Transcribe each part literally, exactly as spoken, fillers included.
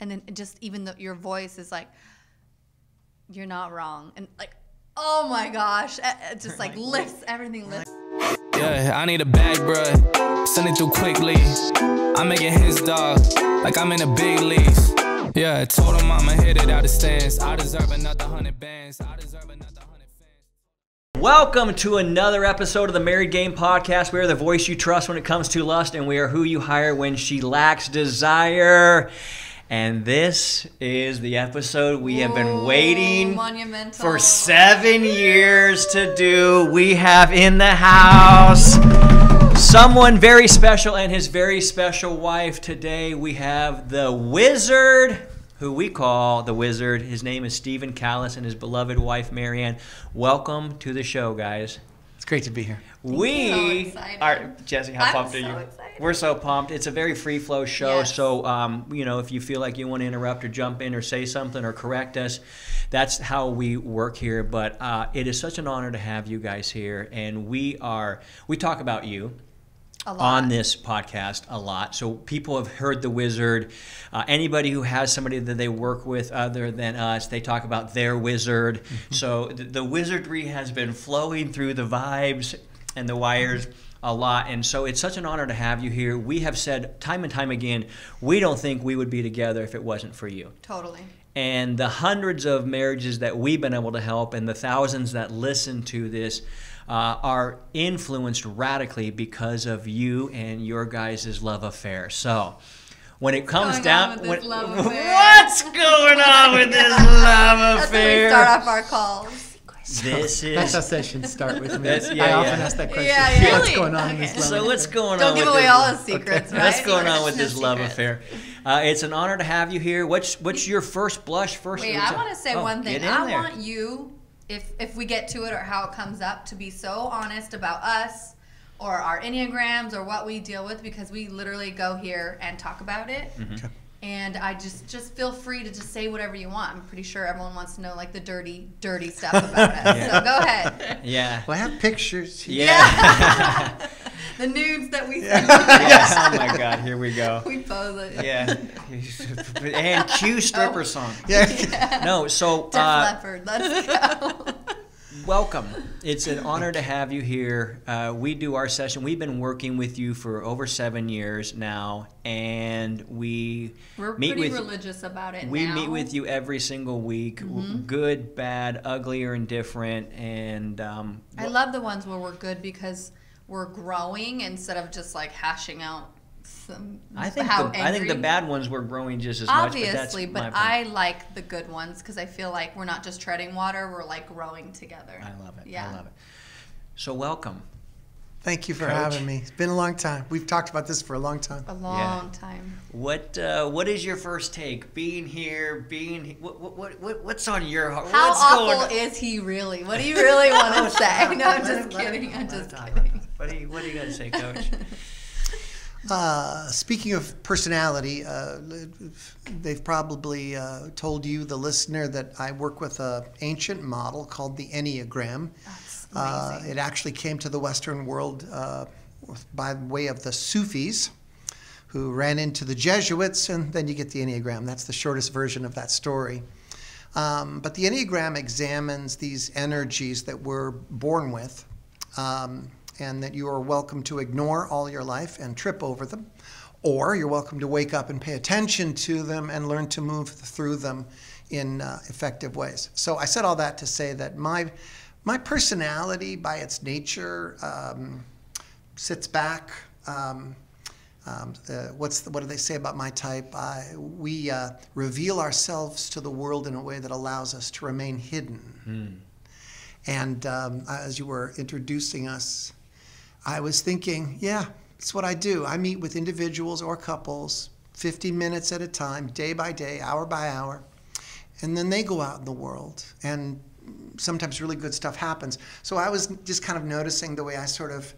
And then just even the, your voice is like, you're not wrong. And like, oh my gosh, it just like lifts everything. Lifts. Yeah, I need a bag, bruh. Send it through quickly. I'm making his dog like I'm in the big leagues. Yeah, I told him I'ma hit it out of stance. I deserve another hundred bands. I deserve another hundred. Welcome to another episode of the Married Game podcast. We are the voice you trust when it comes to lust, and we are who you hire when she lacks desire. And this is the episode we have been waiting Ooh, monumental. for seven years to do. We have in the house someone very special and his very special wife. Today we have the wizard, who we call the wizard. His name is Stephen Callis and his beloved wife, Marianne. Welcome to the show, guys. It's great to be here. We so are, Jesse, how I'm pumped so are you? Excited. We're so pumped. It's a very free flow show. Yes. So, um, you know, if you feel like you want to interrupt or jump in or say something or correct us, that's how we work here. But uh, it is such an honor to have you guys here. And we are, we talk about you on this podcast a lot. So people have heard the wizard. Uh, anybody who has somebody that they work with other than us, they talk about their wizard. Mm-hmm. So th the wizardry has been flowing through the vibes and the wires a lot. And so it's such an honor to have you here. We have said time and time again, we don't think we would be together if it wasn't for you. Totally. And the hundreds of marriages that we've been able to help and the thousands that listen to this Uh, are influenced radically because of you and your guys' love affair. So when it comes down, what's going on with this love affair? What's going on with this love affair? That's when we start off our calls. This so, is that's how sessions start with me. Yeah, I often yeah. ask that question. Yeah, yeah. What's going on okay. with this love So what's going Don't on? Don't give away all the secrets. Okay. Right? What's going on with this no love secrets. affair? Uh, it's an honor to have you here. What's what's your first blush? First. Wait, I want to say oh, one thing. I there. want you. If, if we get to it or how it comes up, to be so honest about us or our Enneagrams or what we deal with, because we literally go here and talk about it. Mm-hmm. And I just, just feel free to just say whatever you want. I'm pretty sure everyone wants to know like the dirty, dirty stuff about us. Yeah. So go ahead. Yeah. Well, I have pictures. Here. Yeah. yeah. The nudes that we yeah. yes. Oh my God, here we go. We pose it. Yeah. And cue stripper oh. song. Yeah. yeah. No, so. Def uh, Leppard, let's go. Welcome. It's an honor to have you here. Uh, we do our session. We've been working with you for over seven years now, and we We're meet pretty with, religious about it we now. We meet with you every single week, mm-hmm. good, bad, ugly, or indifferent. And um, I love the ones where we're good because we're growing instead of just like hashing out some I think how the, angry. I think the bad ones were growing just as Obviously, much. Obviously, but, that's but I like the good ones because I feel like we're not just treading water, we're like growing together. I love it. Yeah. I love it. So welcome. Thank you for Coach. having me. It's been a long time. We've talked about this for a long time. A long yeah. time. What uh, What is your first take? Being here, being he what, what what what's on your heart? How What's awful going is he really? What do you really want to say? No, I'm just kidding. I'm just kidding. What do you, what do you got to say, Coach? Uh, speaking of personality, uh, they've probably uh, told you, the listener, that I work with an ancient model called the Enneagram. That's amazing. Uh, it actually came to the Western world uh, by way of the Sufis, who ran into the Jesuits, and then you get the Enneagram. That's the shortest version of that story. Um, but the Enneagram examines these energies that we're born with, um, and that you are welcome to ignore all your life and trip over them, or you're welcome to wake up and pay attention to them and learn to move through them in uh, effective ways. So I said all that to say that my, my personality by its nature um, sits back. Um, um, uh, what's the, what do they say about my type? Uh, we uh, reveal ourselves to the world in a way that allows us to remain hidden. Mm. And um, as you were introducing us, I was thinking, yeah, it's what I do. I meet with individuals or couples fifty minutes at a time, day by day, hour by hour, and then they go out in the world, and sometimes really good stuff happens. So I was just kind of noticing the way I sort of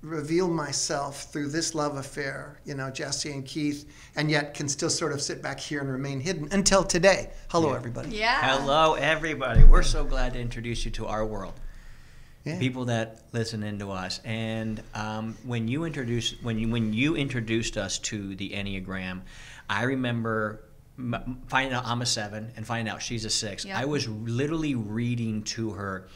reveal myself through this love affair, you know, Jesse and Keith, and yet can still sort of sit back here and remain hidden until today. Hello, yeah. everybody. Yeah. Hello, everybody. We're so glad to introduce you to our world. Yeah. People that listen into us, and um, when you introduced when you when you introduced us to the Enneagram, I remember m finding out I'm a seven and finding out she's a six, yep. I was literally reading to her,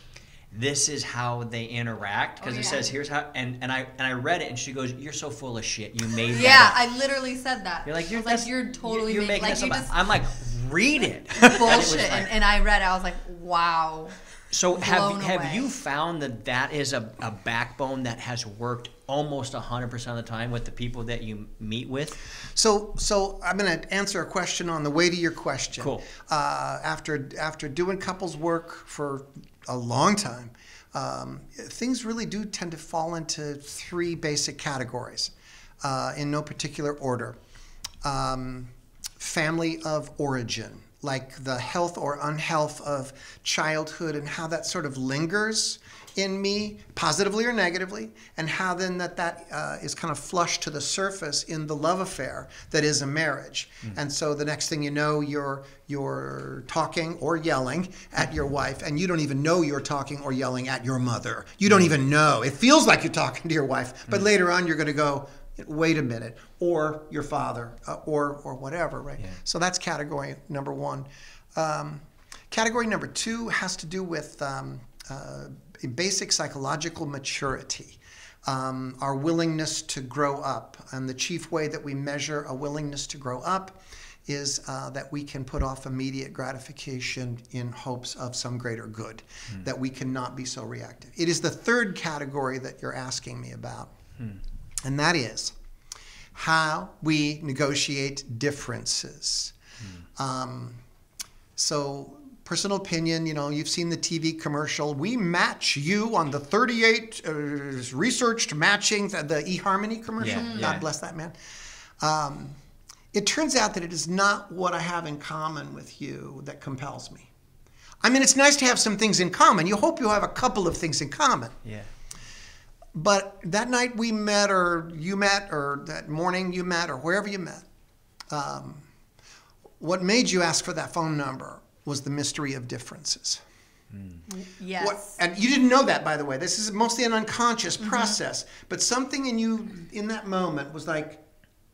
this is how they interact, because oh, yeah. it says here's how, and and I and I read it, and she goes, "You're so full of shit. You made that." Yeah, I literally said that. You're like, you're like, you're totally you're making, making this like, up. Just, I'm like, read it. Bullshit. And, it like, and, and I read it. I was like, wow. So have have you found that that is a, a backbone that has worked almost one hundred percent of the time with the people that you meet with? So so I'm going to answer a question on the way to your question. Cool. Uh, after after doing couples work for a long time, um, things really do tend to fall into three basic categories, uh, in no particular order. Um, family of origin, like the health or unhealth of childhood and how that sort of lingers in me, positively or negatively, and how then that, that uh, is kind of flushed to the surface in the love affair that is a marriage. Mm-hmm. And so the next thing you know, you're, you're talking or yelling at your wife, and you don't even know you're talking or yelling at your mother. You don't mm-hmm. even know. It feels like you're talking to your wife, but mm-hmm. later on you're going to go, wait a minute, or your father, uh, or or whatever, right? Yeah. So that's category number one. Um, category number two has to do with um, uh, basic psychological maturity, um, our willingness to grow up. And the chief way that we measure a willingness to grow up is uh, that we can put off immediate gratification in hopes of some greater good, mm. that we cannot be so reactive. It is the third category that you're asking me about. Mm. And that is how we negotiate differences. Mm. Um, so personal opinion, you know, you've seen the T V commercial, we match you on the thirty-eight uh, researched matching, the, the eHarmony commercial. Yeah, yeah. God bless that man. Um, it turns out that it is not what I have in common with you that compels me. I mean, it's nice to have some things in common. You hope you have a couple of things in common. Yeah. But that night we met, or you met, or that morning you met, or wherever you met, um, what made you ask for that phone number was the mystery of differences. Mm. Yes. What, and you didn't know that, by the way. This is mostly an unconscious process. Mm-hmm. But something in you in that moment was like,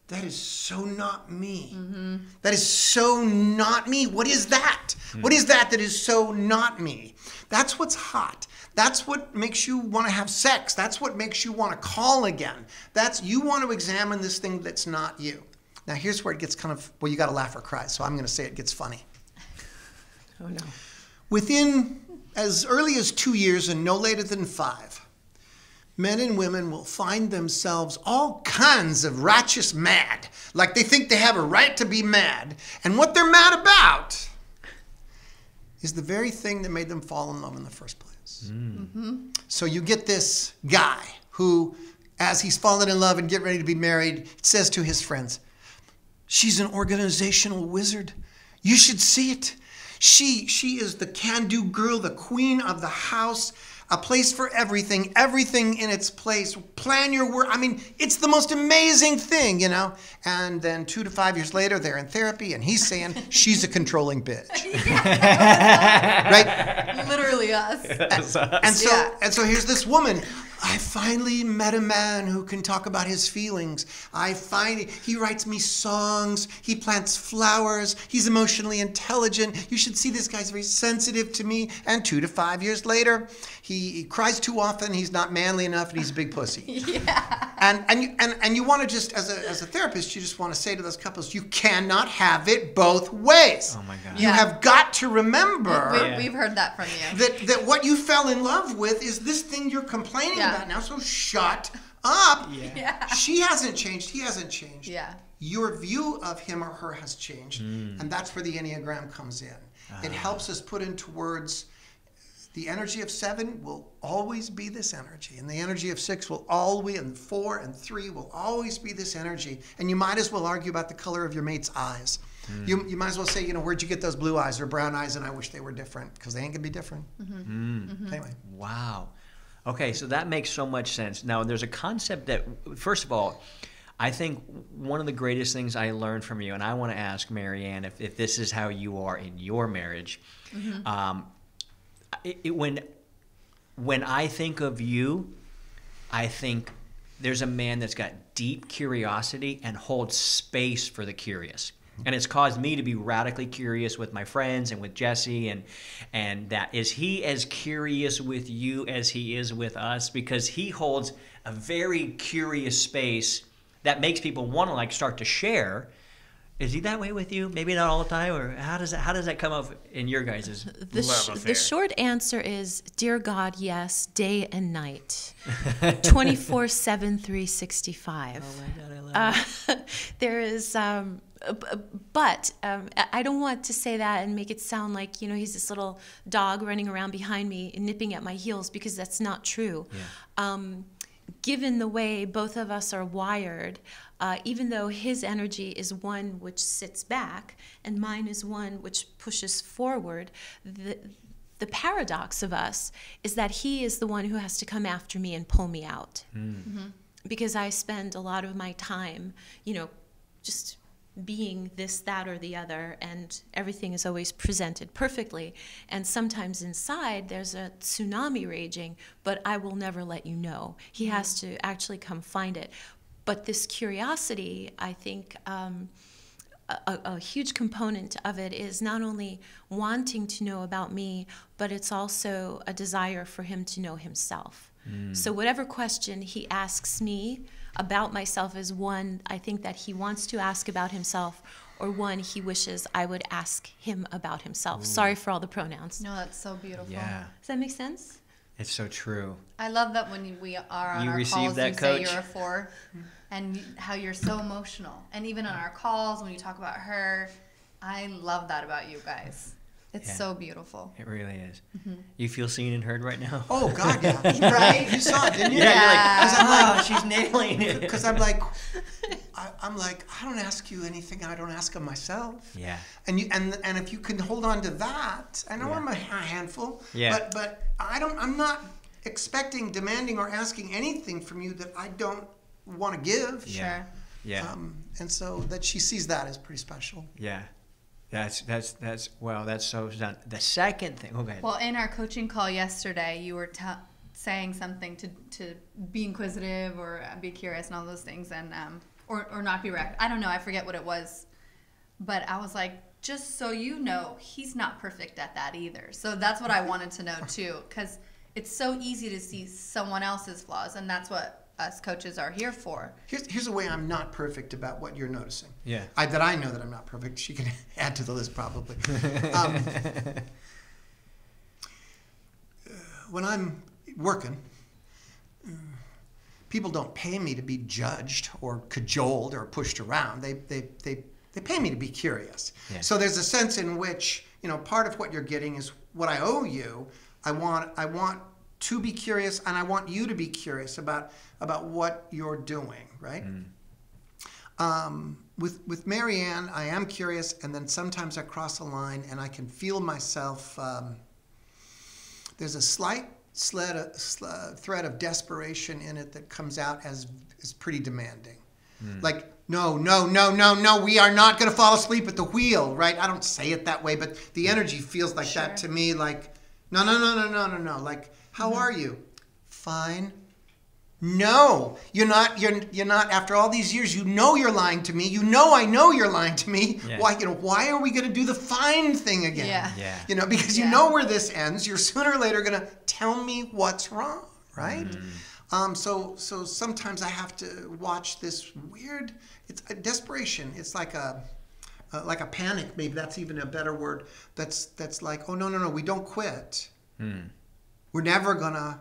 that is so not me. Mm-hmm. That is so not me. What is that? Mm. What is that that is so not me? That's what's hot. That's what makes you want to have sex. That's what makes you want to call again. That's, you want to examine this thing that's not you. Now here's where it gets kind of, well, you got to laugh or cry, so I'm going to say it gets funny. Oh no. Within as early as two years and no later than five, men and women will find themselves all kinds of righteous mad, like they think they have a right to be mad. And what they're mad about is the very thing that made them fall in love in the first place. Mm-hmm. So you get this guy who, as he's fallen in love and getting ready to be married, says to his friends, she's an organizational wizard. You should see it. She, she is the can-do girl, the queen of the house, a place for everything, everything in its place. Plan your work. I mean, it's the most amazing thing, you know? And then two to five years later, they're in therapy, and he's saying, she's a controlling bitch. Yeah, right? Literally us. And, us. and so yeah. and so here's this woman. I finally met a man who can talk about his feelings. I finally, he writes me songs, he plants flowers, he's emotionally intelligent. You should see this guy's very sensitive to me. And two to five years later, he, he cries too often, he's not manly enough, and he's a big pussy. Yeah. And, and you, and, and you want to just, as a, as a therapist, you just want to say to those couples, you cannot have it both ways. Oh my God. You yeah. have got to remember. We, we, yeah. We've heard that from you. That, that what you fell in love with is this thing you're complaining yeah. about. Now, so shut up. Yeah. Yeah. She hasn't changed. He hasn't changed. Yeah. Your view of him or her has changed. Mm. And that's where the Enneagram comes in. Ah. It helps us put into words, the energy of seven will always be this energy. And the energy of six will always, and four and three will always be this energy. And you might as well argue about the color of your mate's eyes. Mm. You, you might as well say, you know, where'd you get those blue eyes or brown eyes? And I wish they were different, because they ain't going to be different. Mm-hmm. Mm-hmm. Anyway. Wow. Okay, so that makes so much sense. Now, there's a concept that, first of all, I think one of the greatest things I learned from you, and I want to ask Marianne if, if this is how you are in your marriage. Mm-hmm. um, it, it, when, when I think of you, I think there's a man that's got deep curiosity and holds space for the curious. And it's caused me to be radically curious with my friends and with Jesse, and and that is he as curious with you as he is with us, because he holds a very curious space that makes people want to like start to share. Is he that way with you? Maybe not all the time, or how does that, how does that come up in your guys' the love affair? The short answer is, dear God, yes, day and night, twenty-four seven, three sixty-five. Oh my God, I love uh, it. There is, um, but um, I don't want to say that and make it sound like, you know, he's this little dog running around behind me and nipping at my heels, because that's not true. Yeah. Um, given the way both of us are wired, Uh, even though his energy is one which sits back and mine is one which pushes forward, the, the paradox of us is that he is the one who has to come after me and pull me out. Mm. Mm-hmm. Because I spend a lot of my time, you know, just being this, that, or the other, and everything is always presented perfectly. And sometimes inside there's a tsunami raging, but I will never let you know. He mm. has to actually come find it. But this curiosity, I think um, a, a huge component of it is not only wanting to know about me, but it's also a desire for him to know himself. Mm. So whatever question he asks me about myself is one I think that he wants to ask about himself, or one he wishes I would ask him about himself. Ooh. Sorry for all the pronouns. No, that's so beautiful. Yeah. Does that make sense? It's so true. I love that when we are on you our calls, that, you coach. Say you're a four, and how you're so emotional. And even on our calls, when you talk about her, I love that about you guys. It's yeah. so beautiful. It really is. Mm-hmm. You feel seen and heard right now? Oh, God, yeah. Right? You saw it, didn't you? Yeah, yeah. You're like, oh, like, she's nailing it. Because I'm like, I, I'm like, I don't ask you anything I don't ask of myself. Yeah. And you and and if you can hold on to that, I know yeah. I'm a, a handful, yeah. but but I don't I'm not expecting, demanding, or asking anything from you that I don't want to give. Yeah. Sure. Yeah. Um, and so that she sees that is pretty special. Yeah. That's that's that's well, that's so done. The second thing. Oh, go ahead. Well, in our coaching call yesterday, you were t saying something to to be inquisitive or be curious and all those things, and um. Or, or not be wrecked. I don't know. I forget what it was. But I was like, just so you know, he's not perfect at that either. So that's what I wanted to know too, because it's so easy to see someone else's flaws, and that's what us coaches are here for. Here's, here's a way I'm not perfect about what you're noticing. Yeah. I, that I know that I'm not perfect. She can add to the list probably. Um, when I'm working, people don't pay me to be judged or cajoled or pushed around. They, they, they, they pay me to be curious. Yeah. So there's a sense in which, you know, part of what you're getting is what I owe you. I want, I want to be curious, and I want you to be curious about, about what you're doing, right? Mm. Um, with, with Marianne, I am curious, and then sometimes I cross a line and I can feel myself, um, there's a slight Sled a, sl thread of desperation in it that comes out as is pretty demanding. Mm. Like, no, no, no, no, no, we are not going to fall asleep at the wheel, right? I don't say it that way, but the energy feels like sure. that to me, like, no, no, no, no, no, no, no. Like, how mm-hmm. are you? Fine. No, you're not, you're, you're not, after all these years, you know you're lying to me. You know I know you're lying to me. Yeah. Why, you know, why are we going to do the fine thing again? Yeah. Yeah. You know, because yeah. you know where this ends. You're sooner or later going to tell me what's wrong, right? Mm. Um, so, so sometimes I have to watch this weird, it's a desperation. It's like a, uh, like a panic, maybe that's even a better word. That's, that's like, oh, no, no, no, we don't quit. Mm. We're never going to.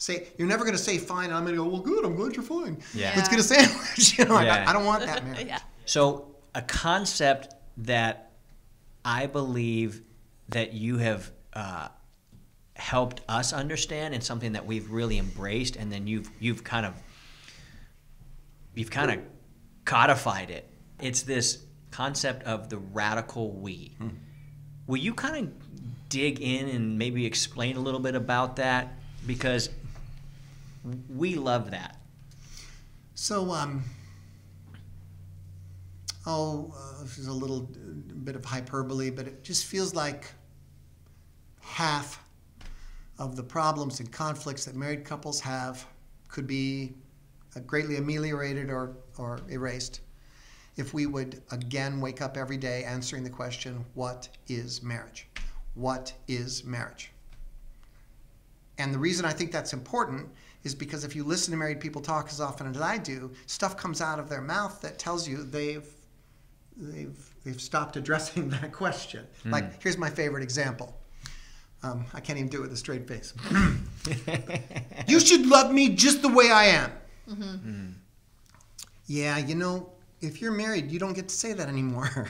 Say, you're never going to say fine, and I'm going to go, well, good, I'm glad you're fine. Yeah. Let's get a sandwich. You know, yeah. I, I don't want that, man. Yeah. So a concept that I believe that you have uh, helped us understand, and something that we've really embraced, and then you've, you've kind of, you've kind of codified it. It's this concept of the radical we. Hmm. Will you kind of dig in and maybe explain a little bit about that? Because we love that. So, um, oh, uh, this is a little bit of hyperbole, but it just feels like half of the problems and conflicts that married couples have could be greatly ameliorated or, or erased if we would again wake up every day answering the question, what is marriage? What is marriage? And the reason I think that's important is because if you listen to married people talk as often as I do, stuff comes out of their mouth that tells you they've they've they've stopped addressing that question. Mm. Like, here's my favorite example. Um, I can't even do it with a straight face. You should love me just the way I am. Mm-hmm. Mm. Yeah, you know, if you're married, you don't get to say that anymore.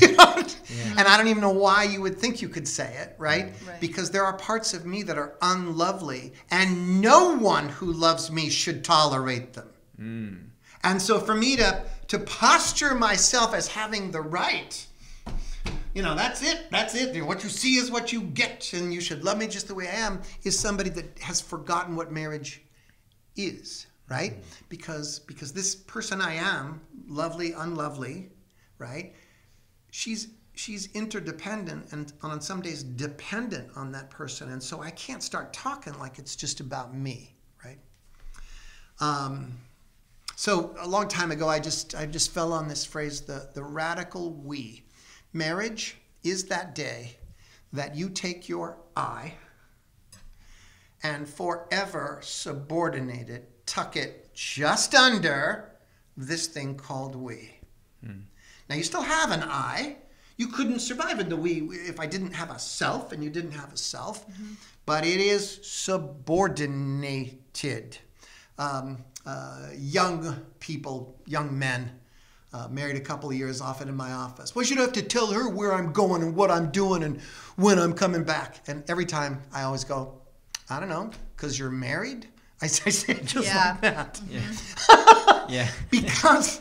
You don't? Yeah. And I don't even know why you would think you could say it, right? Right? Because there are parts of me that are unlovely, and no one who loves me should tolerate them. Mm. And so for me to, to posture myself as having the right, you know, that's it, that's it. What you see is what you get, and you should love me just the way I am, is somebody that has forgotten what marriage is. Right? Because because this person I am, lovely, unlovely, right? She's she's interdependent and on some days dependent on that person, and so I can't start talking like it's just about me, right? Um, so a long time ago, I just I just fell on this phrase, the the radical we. Marriage is that day that you take your I and forever subordinate it, tuck it just under this thing called we. Hmm. Now, you still have an I. You couldn't survive in the we if I didn't have a self, and you didn't have a self, mm-hmm. but it is subordinated. Um, uh, young people, young men, uh, married a couple of years, often in my office. Well, you don't have to tell her where I'm going and what I'm doing and when I'm coming back. And every time I always go, I don't know, because you're married? I say it just yeah. like that. Yeah. yeah. because,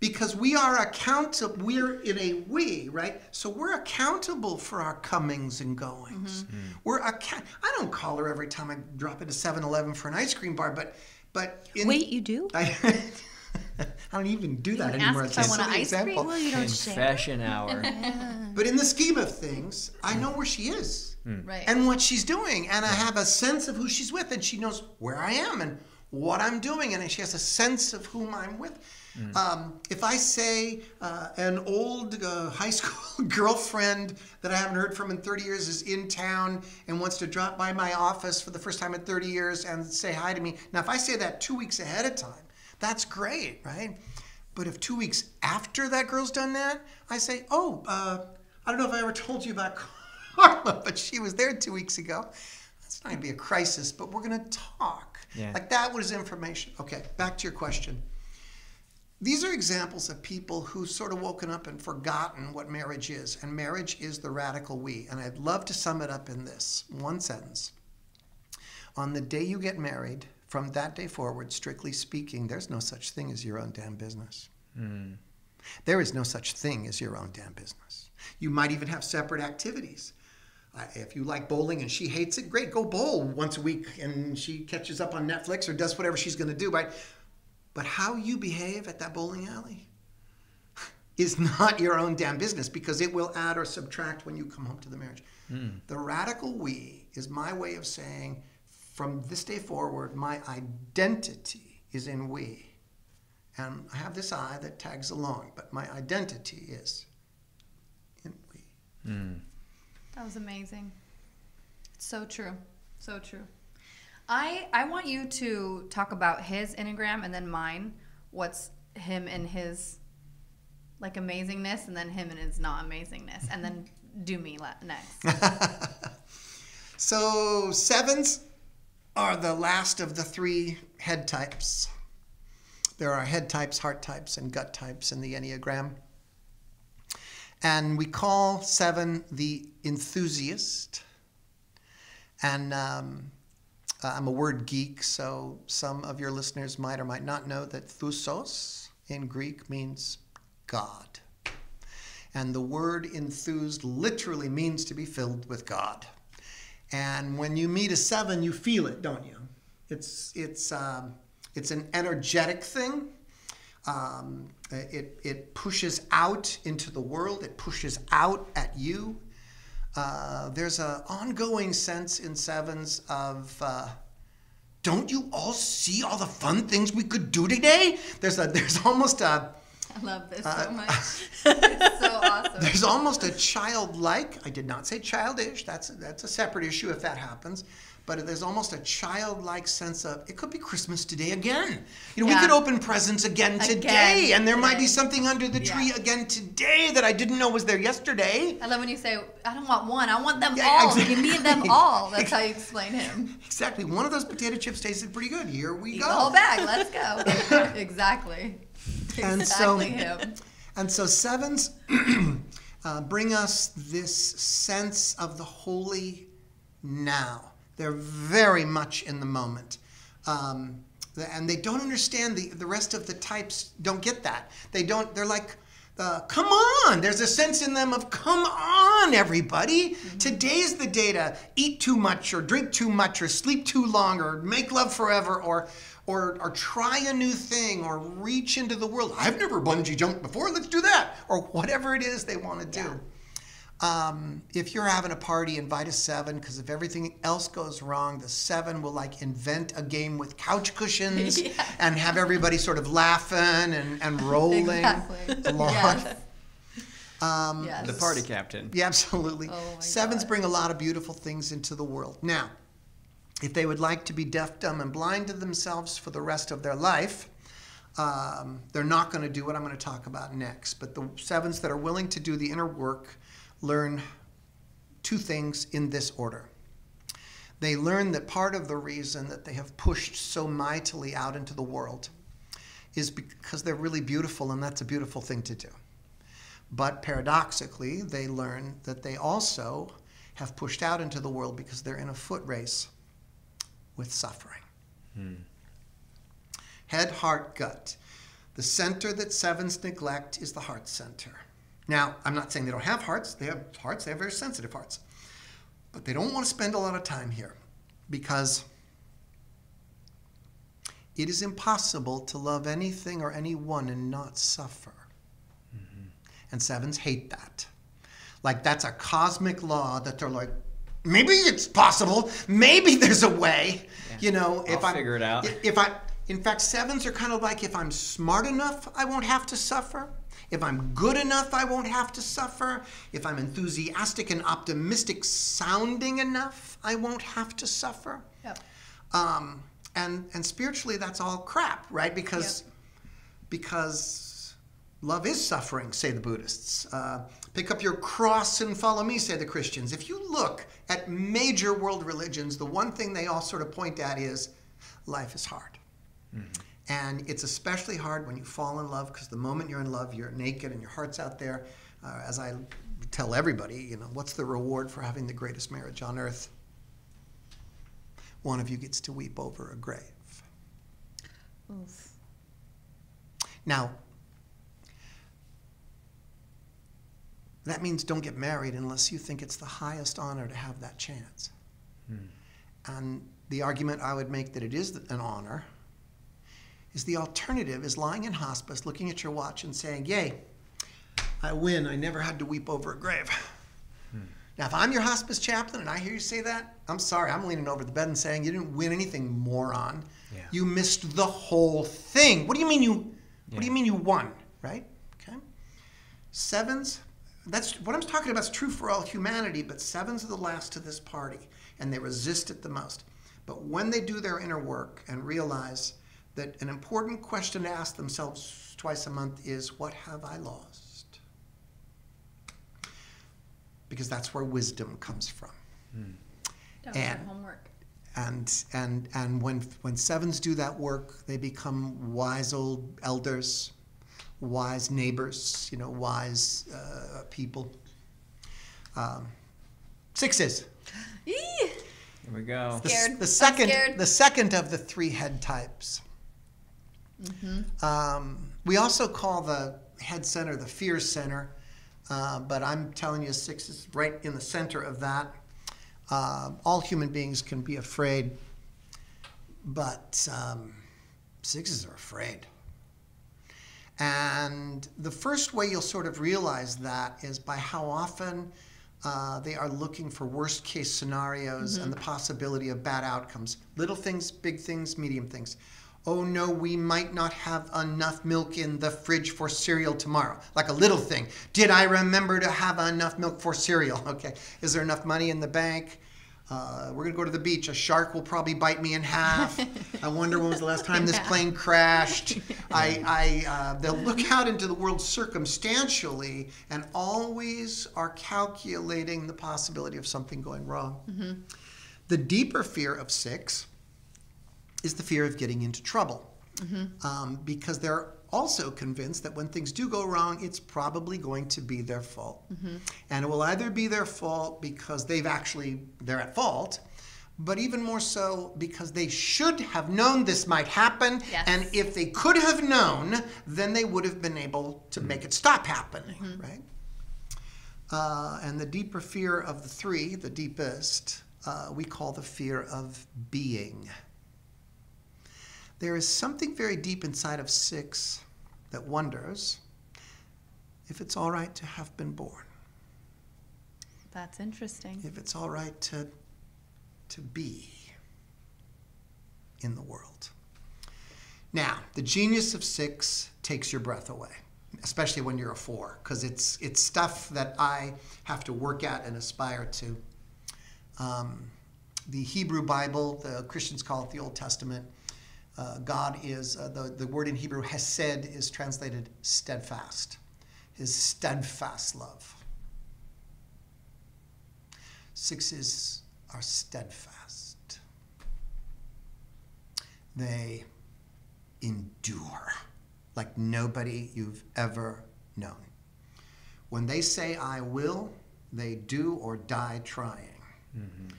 because we are accountable. We're in a we, right? So we're accountable for our comings and goings. Mm-hmm. Mm. We're account. I don't call her every time I drop into seven eleven for an ice cream bar, but but in, wait, you do? I, I don't even do you that anymore. Ask if I want an ice example. Cream. Well, you don't confession share. Hour. Yeah. But in the scheme of things, I know where she is. Mm. Right. And what she's doing, and I have a sense of who she's with, and she knows where I am and what I'm doing, and she has a sense of whom I'm with. Mm. Um, if I say uh, an old uh, high school girlfriend that I haven't heard from in thirty years is in town and wants to drop by my office for the first time in thirty years and say hi to me, now if I say that two weeks ahead of time, that's great, right? But if two weeks after that girl's done that, I say, oh, uh, I don't know if I ever told you about Carla, but she was there two weeks ago. That's not going to be a crisis, but we're going to talk. Yeah. Like, that was information. Okay, back to your question. These are examples of people who sort of woken up and forgotten what marriage is, and marriage is the radical we. And I'd love to sum it up in this one sentence. On the day you get married, from that day forward, strictly speaking, there's no such thing as your own damn business. Mm. There is no such thing as your own damn business. You might even have separate activities. If you like bowling and she hates it, great, go bowl once a week and she catches up on Netflix or does whatever she's going to do. Right? But how you behave at that bowling alley is not your own damn business, because it will add or subtract when you come home to the marriage. Mm. The radical we is my way of saying, from this day forward, my identity is in we. And I have this I that tags along, but my identity is in we. Mm. That was amazing. So true. So true. I I want you to talk about his Enneagram and then mine. What's him and his like amazingness, and then him and his not amazingness, and then do me next. So sevens are the last of the three head types. There are head types, heart types, and gut types in the Enneagram. And we call seven the enthusiast. And um, I'm a word geek, so some of your listeners might or might not know that thusos in Greek means God. And the word enthused literally means to be filled with God. And when you meet a seven, you feel it, don't you? It's, it's, um, it's an energetic thing. Um, it, it pushes out into the world. It pushes out at you. Uh, there's an ongoing sense in sevens of, uh, don't you all see all the fun things we could do today? There's a, there's almost a, I love this uh, so much. It's so awesome. There's almost a childlike, I did not say childish, that's, that's a separate issue if that happens, but there's almost a childlike sense of, it could be Christmas today again. You know, yeah. we could open presents again today, again. and there might be something under the tree yeah. again today that I didn't know was there yesterday. I love when you say, I don't want one, I want them yeah, all. Exactly. Give me them all. That's how you explain him. Exactly. One of those potato chips tasted pretty good. Here we Eat go. the whole bag, let's go. Exactly. And exactly so, him. And so sevens uh, bring us this sense of the holy now. They're very much in the moment. Um, and they don't understand, the, the rest of the types don't get that. They don't, they're like, uh, come on. There's a sense in them of, come on, everybody. Mm-hmm. Today's the day to eat too much or drink too much or sleep too long or make love forever or, or, or try a new thing or reach into the world. I've never bungee jumped before, let's do that. Or whatever it is they want to yeah. do. Um, if you're having a party, invite a seven, because if everything else goes wrong, the seven will like invent a game with couch cushions yeah. and have everybody sort of laughing and, and rolling exactly. along. Yes. Um, yes. The party captain. Yeah, absolutely. Oh Sevens God. bring a lot of beautiful things into the world. Now, if they would like to be deaf, dumb, and blind to themselves for the rest of their life, um, they're not going to do what I'm going to talk about next. But the sevens that are willing to do the inner work learn two things in this order. They learn that part of the reason that they have pushed so mightily out into the world is because they're really beautiful, and that's a beautiful thing to do. But paradoxically, they learn that they also have pushed out into the world because they're in a foot race with suffering. Hmm. Head, heart, gut. The center that sevens neglect is the heart center. Now, I'm not saying they don't have hearts. They have hearts. They have very sensitive hearts. But they don't want to spend a lot of time here because it is impossible to love anything or anyone and not suffer. Mm-hmm. And sevens hate that. Like, that's a cosmic law that they're like, maybe it's possible. Maybe there's a way. Yeah. You know, if I'll I figure it out. If I, in fact, sevens are kind of like, if I'm smart enough, I won't have to suffer. If I'm good enough, I won't have to suffer. If I'm enthusiastic and optimistic sounding enough, I won't have to suffer. Yep. Um, and, and spiritually, that's all crap, right? Because, yep. because love is suffering, say the Buddhists. Uh, pick up your cross and follow me, say the Christians. If you look at major world religions, the one thing they all sort of point at is life is hard. Mm-hmm. And it's especially hard when you fall in love, because the moment you're in love, you're naked and your heart's out there. Uh, as I tell everybody, you know, what's the reward for having the greatest marriage on earth? One of you gets to weep over a grave. Oof. Now, that means don't get married unless you think it's the highest honor to have that chance. Hmm. And the argument I would make that it is an honor is the alternative is lying in hospice, looking at your watch and saying, yay, I win, I never had to weep over a grave. Hmm. Now, if I'm your hospice chaplain and I hear you say that, I'm sorry, I'm leaning over the bed and saying, you didn't win anything, moron. Yeah. You missed the whole thing. What do you mean you, yeah. what do you mean you won, right? Okay. Sevens, that's, what I'm talking about is true for all humanity, but sevens are the last to this party, and they resist it the most. But when they do their inner work and realize that an important question to ask themselves twice a month is, what have I lost? Because that's where wisdom comes from. Mm. That was and, homework. And, and, and when, when sevens do that work, they become wise old elders, wise neighbors, you know, wise uh, people. Um, sixes. Eee! Here we go. The, the, second, the second of the three head types. Mm-hmm. Um, we also call the head center the fear center, uh, but I'm telling you six is right in the center of that. Uh, all human beings can be afraid, but um, sixes are afraid. And the first way you'll sort of realize that is by how often uh, they are looking for worst case scenarios mm-hmm. and the possibility of bad outcomes. Little things, big things, medium things. oh no, we might not have enough milk in the fridge for cereal tomorrow. Like a little thing. Did I remember to have enough milk for cereal? Okay. Is there enough money in the bank? Uh, we're going to go to the beach. A shark will probably bite me in half. I wonder when was the last time this plane crashed. I, I, uh, they'll look out into the world circumstantially and always are calculating the possibility of something going wrong. Mm-hmm. The deeper fear of six is the fear of getting into trouble. Mm-hmm. um, because they're also convinced that when things do go wrong, it's probably going to be their fault. Mm-hmm. And it will either be their fault because they've actually, they're at fault, but even more so because they should have known this might happen. Yes. And if they could have known, then they would have been able to make it stop happening, mm-hmm. right? Uh, and the deeper fear of the three, the deepest, uh, we call the fear of being. There is something very deep inside of six that wonders if it's all right to have been born. That's interesting. If it's all right to, to be in the world. Now, the genius of six takes your breath away, especially when you're a four, because it's, it's stuff that I have to work at and aspire to. Um, the Hebrew Bible, the Christians call it the Old Testament. Uh, God is, uh, the, the word in Hebrew, hesed, is translated steadfast. His steadfast love. Sixes are steadfast. They endure like nobody you've ever known. When they say, I will, they do or die trying. Mm-hmm.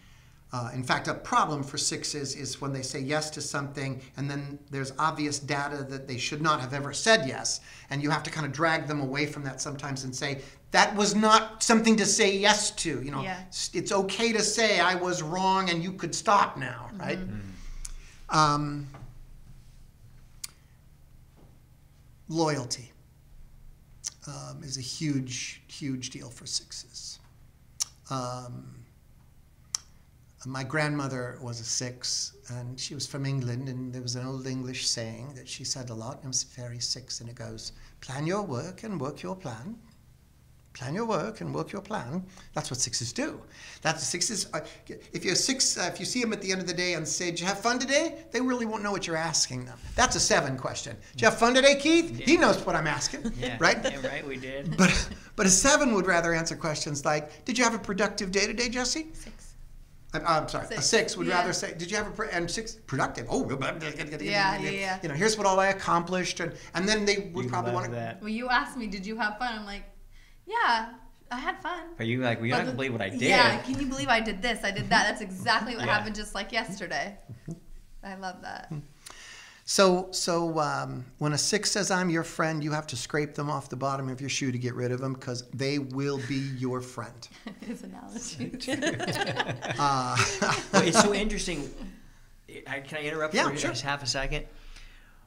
Uh, in fact, a problem for sixes is when they say yes to something and then there's obvious data that they should not have ever said yes, and you have to kind of drag them away from that sometimes and say, that was not something to say yes to. You know, yeah. It's okay to say I was wrong and you could stop now, right? Mm-hmm. um, loyalty um, is a huge, huge deal for sixes. Um, My grandmother was a six, and she was from England, and there was an old English saying that she said a lot, and it was very six, and it goes, plan your work and work your plan. Plan your work and work your plan. That's what sixes do. That's what sixes, uh, if you're six, uh, if you see them at the end of the day and say, did you have fun today? They really won't know what you're asking them. That's a seven question. Did you have fun today, Keith? Yeah. He knows what I'm asking, yeah. right? Yeah, right, we did. But, but a seven would rather answer questions like, did you have a productive day today, Jesse? Six. I'm sorry, six. A six would yeah. rather say, did you have a, pr and six, productive, oh, yeah, yeah. you know, here's what all I accomplished, and, and then they would you probably want to. That. Well, you asked me, did you have fun? I'm like, yeah, I had fun. Are you like, well, you don't believe what I did. Yeah, can you believe I did this, I did that? That's exactly what yeah. happened just like yesterday. I love that. So, so um, when a six says, I'm your friend, you have to scrape them off the bottom of your shoe to get rid of them, because they will be your friend. His analogy. uh, well, it's so interesting. I, can I interrupt yeah, for sure. just half a second?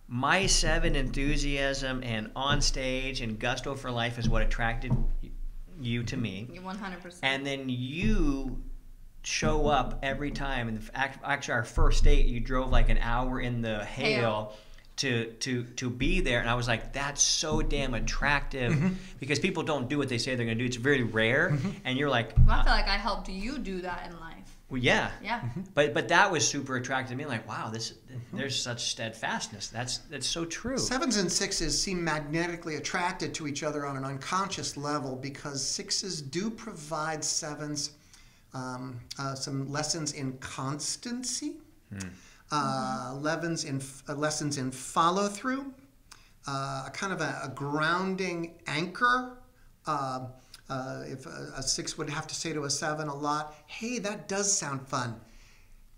My seven enthusiasm and on stage and gusto for life is what attracted you to me. one hundred percent. And then you show up every time, and actually our first date you drove like an hour in the hail, hail. to to to be there, and I was like, that's so damn attractive, mm-hmm. because people don't do what they say they're gonna do. It's very rare, mm-hmm. and you're like, well, I feel like I helped you do that in life. Well, yeah, yeah, mm-hmm. but but that was super attractive to me. Like, wow, this mm-hmm. there's such steadfastness. That's that's so true. Sevens and sixes seem magnetically attracted to each other on an unconscious level, because sixes do provide sevens Um, uh, some lessons in constancy, mm. uh, levens in, uh, lessons in follow-through, uh, a kind of a, a grounding anchor. Uh, uh, if a, a six would have to say to a seven a lot, hey, that does sound fun.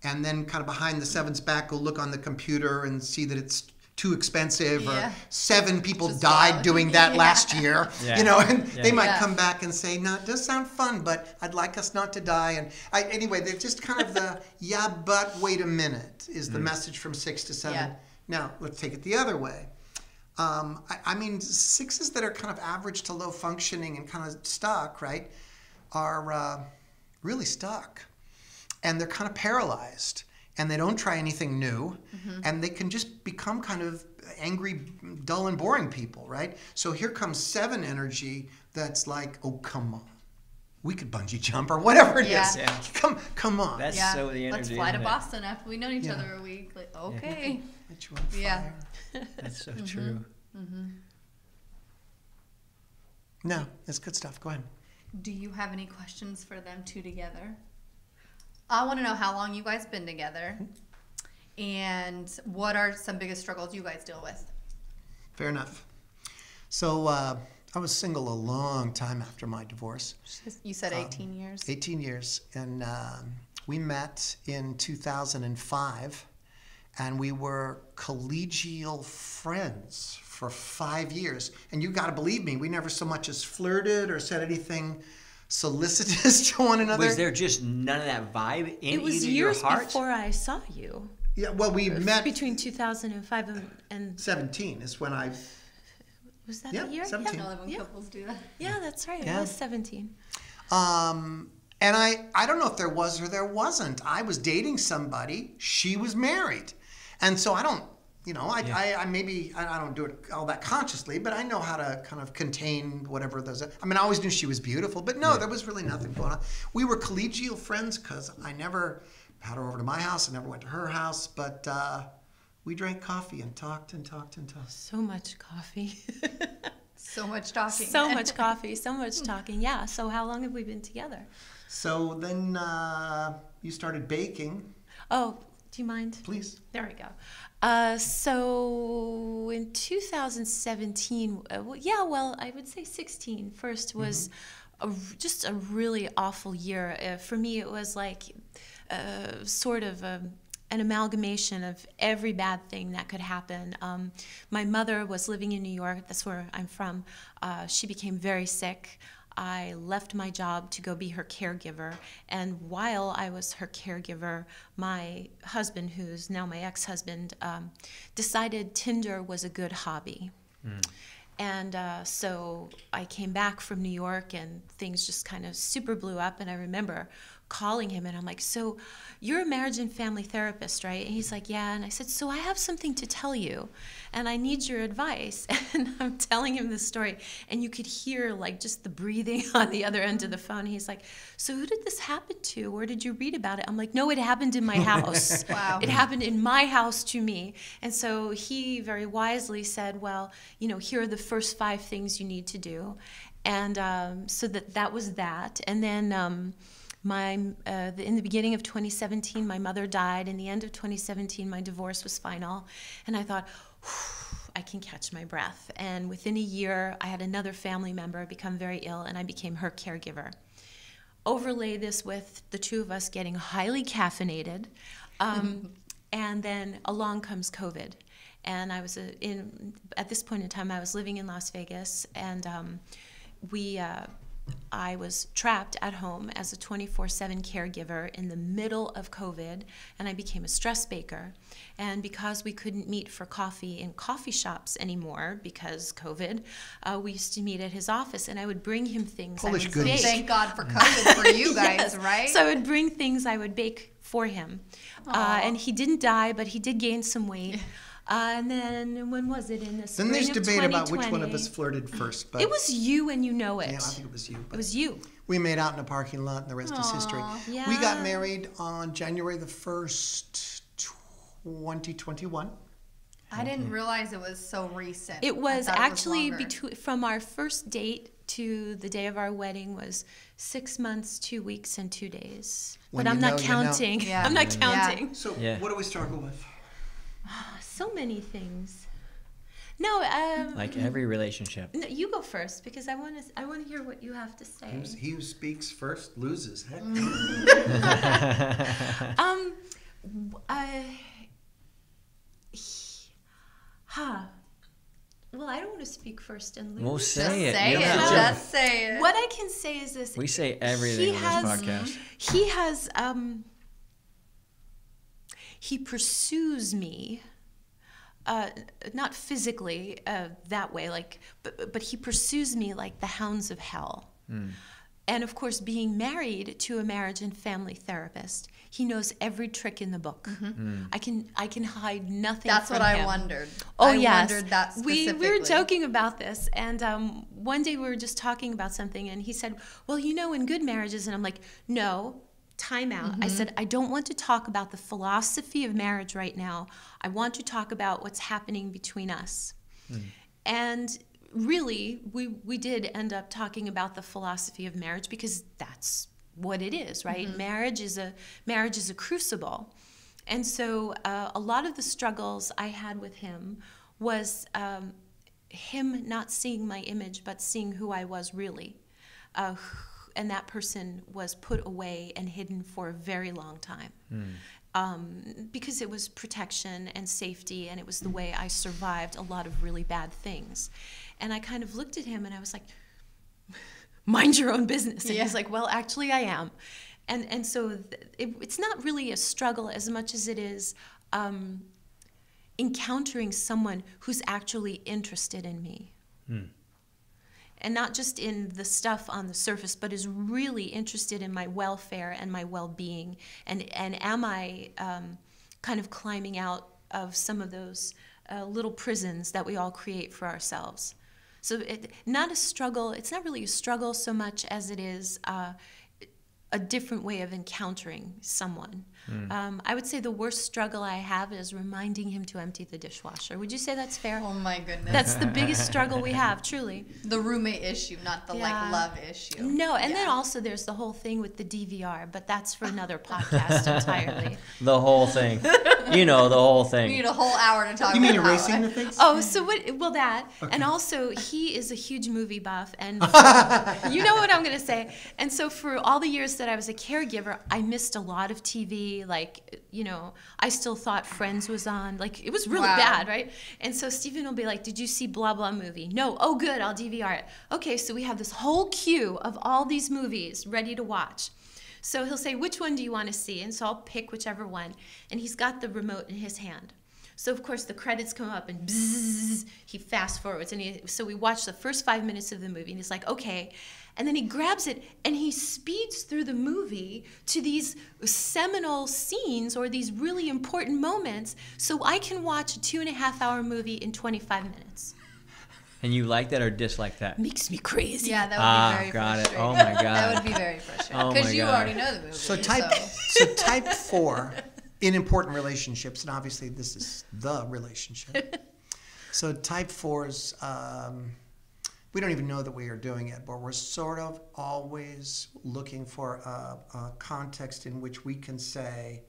And then kind of behind the seven's back, go look on the computer and see that it's too expensive, yeah. or seven people Just died wild. doing that yeah. last year, yeah. you know, and yeah. they might yeah. come back and say, no, it does sound fun, but I'd like us not to die. And I, anyway, they're just kind of the, yeah, but wait a minute, is the mm. message from six to seven. Yeah. Now, let's take it the other way. Um, I, I mean, sixes that are kind of average to low functioning and kind of stuck, right, are uh, really stuck. And they're kind of paralyzed. and they don't try anything new, mm-hmm. and they can just become kind of angry, dull, and boring people, right? So here comes seven energy that's like, oh, come on. We could bungee jump or whatever it yeah. is. Yeah. Come come on. That's yeah. so the energy. Let's fly to it? Boston after we've known each yeah. other a week. Like, okay. Yeah. yeah. That's so mm-hmm. true. Mm-hmm. No, that's good stuff. Go ahead. Do you have any questions for them two together? I want to know how long you guys been together mm-hmm. and what are some biggest struggles you guys deal with? Fair enough. So, uh, I was single a long time after my divorce. You said eighteen um, years? eighteen years. And um, we met in two thousand five, and we were collegial friends for five years. And you got to believe me, we never so much as flirted or said anything solicitous to one another. Was there just none of that vibe in either your heart? It was years before I saw you. Yeah, well, we met... Between two thousand five and... and seventeen is when I... Was that yeah, the year? seventeen. Yeah, eleven yeah. couples do that. Yeah, that's right. Yeah. It was seventeen. Um, and I, I don't know if there was or there wasn't. I was dating somebody. She was married. And so I don't, you know, I, yeah. I, I maybe, I don't do it all that consciously, but I know how to kind of contain whatever those, I mean, I always knew she was beautiful, but no, yeah. there was really nothing going on. We were collegial friends because I never had her over to my house. I never went to her house, but... Uh, we drank coffee and talked and talked and talked. So much coffee. So much talking. So much coffee, so much talking, yeah. So how long have we been together? So then uh, you started baking. Oh, do you mind? Please. There we go. Uh, so in two thousand seventeen, uh, well, yeah, well, I would say sixteen first was mm-hmm. a, just a really awful year. Uh, for me, it was like uh, sort of a... an amalgamation of every bad thing that could happen. Um, my mother was living in New York, that's where I'm from. Uh, she became very sick. I left my job to go be her caregiver, and while I was her caregiver, my husband, who's now my ex-husband, um, decided Tinder was a good hobby. Mm. And uh, so I came back from New York and things just kind of super blew up, and I remember calling him and I'm like, so you're a marriage and family therapist, right? And he's like, yeah. And I said, so I have something to tell you and I need your advice. And I'm telling him this story and you could hear like just the breathing on the other end of the phone. He's like, so who did this happen to? Where did you read about it? I'm like, no, it happened in my house. Wow. It happened in my house to me. And so he very wisely said, well, you know, here are the first five things you need to do. And um, so that, that was that. And then, um, My, uh, the, in the beginning of twenty seventeen, my mother died. In the end of twenty seventeen, my divorce was final. And I thought, I can catch my breath. And within a year, I had another family member become very ill, and I became her caregiver. Overlay this with the two of us getting highly caffeinated. Um, and then along comes COVID. And I was uh, in, at this point in time, I was living in Las Vegas, and um, we... Uh, I was trapped at home as a twenty-four seven caregiver in the middle of COVID, and I became a stress baker. And because we couldn't meet for coffee in coffee shops anymore because COVID, uh, we used to meet at his office, and I would bring him things Polish I would goodies. Bake. Thank God for COVID for you guys, yes. right? So I would bring things I would bake for him. Uh, and he didn't die, but he did gain some weight. Uh, and then, when was it in the spring of twenty twenty? Then there's debate about which one of us flirted first. But it was you and you know it. Yeah, I think it was you. It was you. We made out in a parking lot and the rest Aww, is history. Yeah. We got married on January the first, twenty twenty-one. I didn't mm-hmm. realize it was so recent. It was actually it was between, from our first date to the day of our wedding was six months, two weeks, and two days. When but I'm, know, not you know. yeah. I'm not counting. I'm not counting. So yeah. what do we struggle with? Oh, so many things. No, um, like every relationship. No, you go first because I want to. I want to hear what you have to say. He who speaks first loses. Heck. um, I. Huh. Well, I don't want to speak first and lose. We'll say Just it. Say yeah. it. Just say it. What I can say is this. We say everything in this podcast. He has. Um, He pursues me, uh, not physically uh, that way, like, but, but he pursues me like the hounds of hell. Mm. And of course, being married to a marriage and family therapist, he knows every trick in the book. Mm-hmm. mm. I can I can hide nothing. That's from what him. I wondered. Oh I yes, wondered that we we were joking about this, and um, one day we were just talking about something, and he said, "Well, you know, in good marriages," and I'm like, "No, time out." Mm-hmm. I said, "I don't want to talk about the philosophy of marriage right now. I want to talk about what's happening between us," mm. and. Really, we, we did end up talking about the philosophy of marriage, because that's what it is, right? Mm-hmm. Marriage is a marriage is a crucible. And so uh, a lot of the struggles I had with him was um, him not seeing my image, but seeing who I was really. Uh, and that person was put away and hidden for a very long time. Mm. Um, because it was protection and safety, and it was the way I survived a lot of really bad things. And I kind of looked at him and I was like, mind your own business. And yeah. he's like, well, actually I am. And, and so it, it's not really a struggle as much as it is um, encountering someone who's actually interested in me. Mm. And not just in the stuff on the surface, but is really interested in my welfare and my well-being. And, and am I um, kind of climbing out of some of those uh, little prisons that we all create for ourselves? So it, not a struggle, it's not really a struggle so much as it is uh, a different way of encountering someone. Mm. Um, I would say the worst struggle I have is reminding him to empty the dishwasher. Would you say that's fair? Oh my goodness. That's the biggest struggle we have, truly. The roommate issue, not the yeah. like love issue. No, and yeah. then also there's the whole thing with the D V R, but that's for another podcast entirely. The whole thing. You know, the whole thing. We need a whole hour to talk you about You mean erasing how. the things? Oh, so what, well that, okay. and also he is a huge movie buff, and for, you know what I'm gonna say. And so for all the years that I was a caregiver, I missed a lot of T V. Like, you know, I still thought Friends was on. Like, it was really wow. bad, right? And so Stephen will be like, did you see blah, blah movie? No. Oh, good. I'll D V R it. Okay, so we have this whole queue of all these movies ready to watch. So he'll say, which one do you want to see? And so I'll pick whichever one. And he's got the remote in his hand. So, of course, the credits come up and bzzz, he fast forwards. And he, so we watch the first five minutes of the movie, and he's like, okay. And then he grabs it and he speeds through the movie to these seminal scenes or these really important moments, so I can watch a two and a half hour movie in twenty-five minutes. And you like that or dislike that? Makes me crazy. Yeah, that would ah, be very got frustrating. It. Oh my God. That would be very frustrating. Because oh you God. already know the movie. So type, so. so type four in important relationships, and obviously this is the relationship. So type four is... Um, we don't even know that we are doing it, but we're sort of always looking for a, a context in which we can say,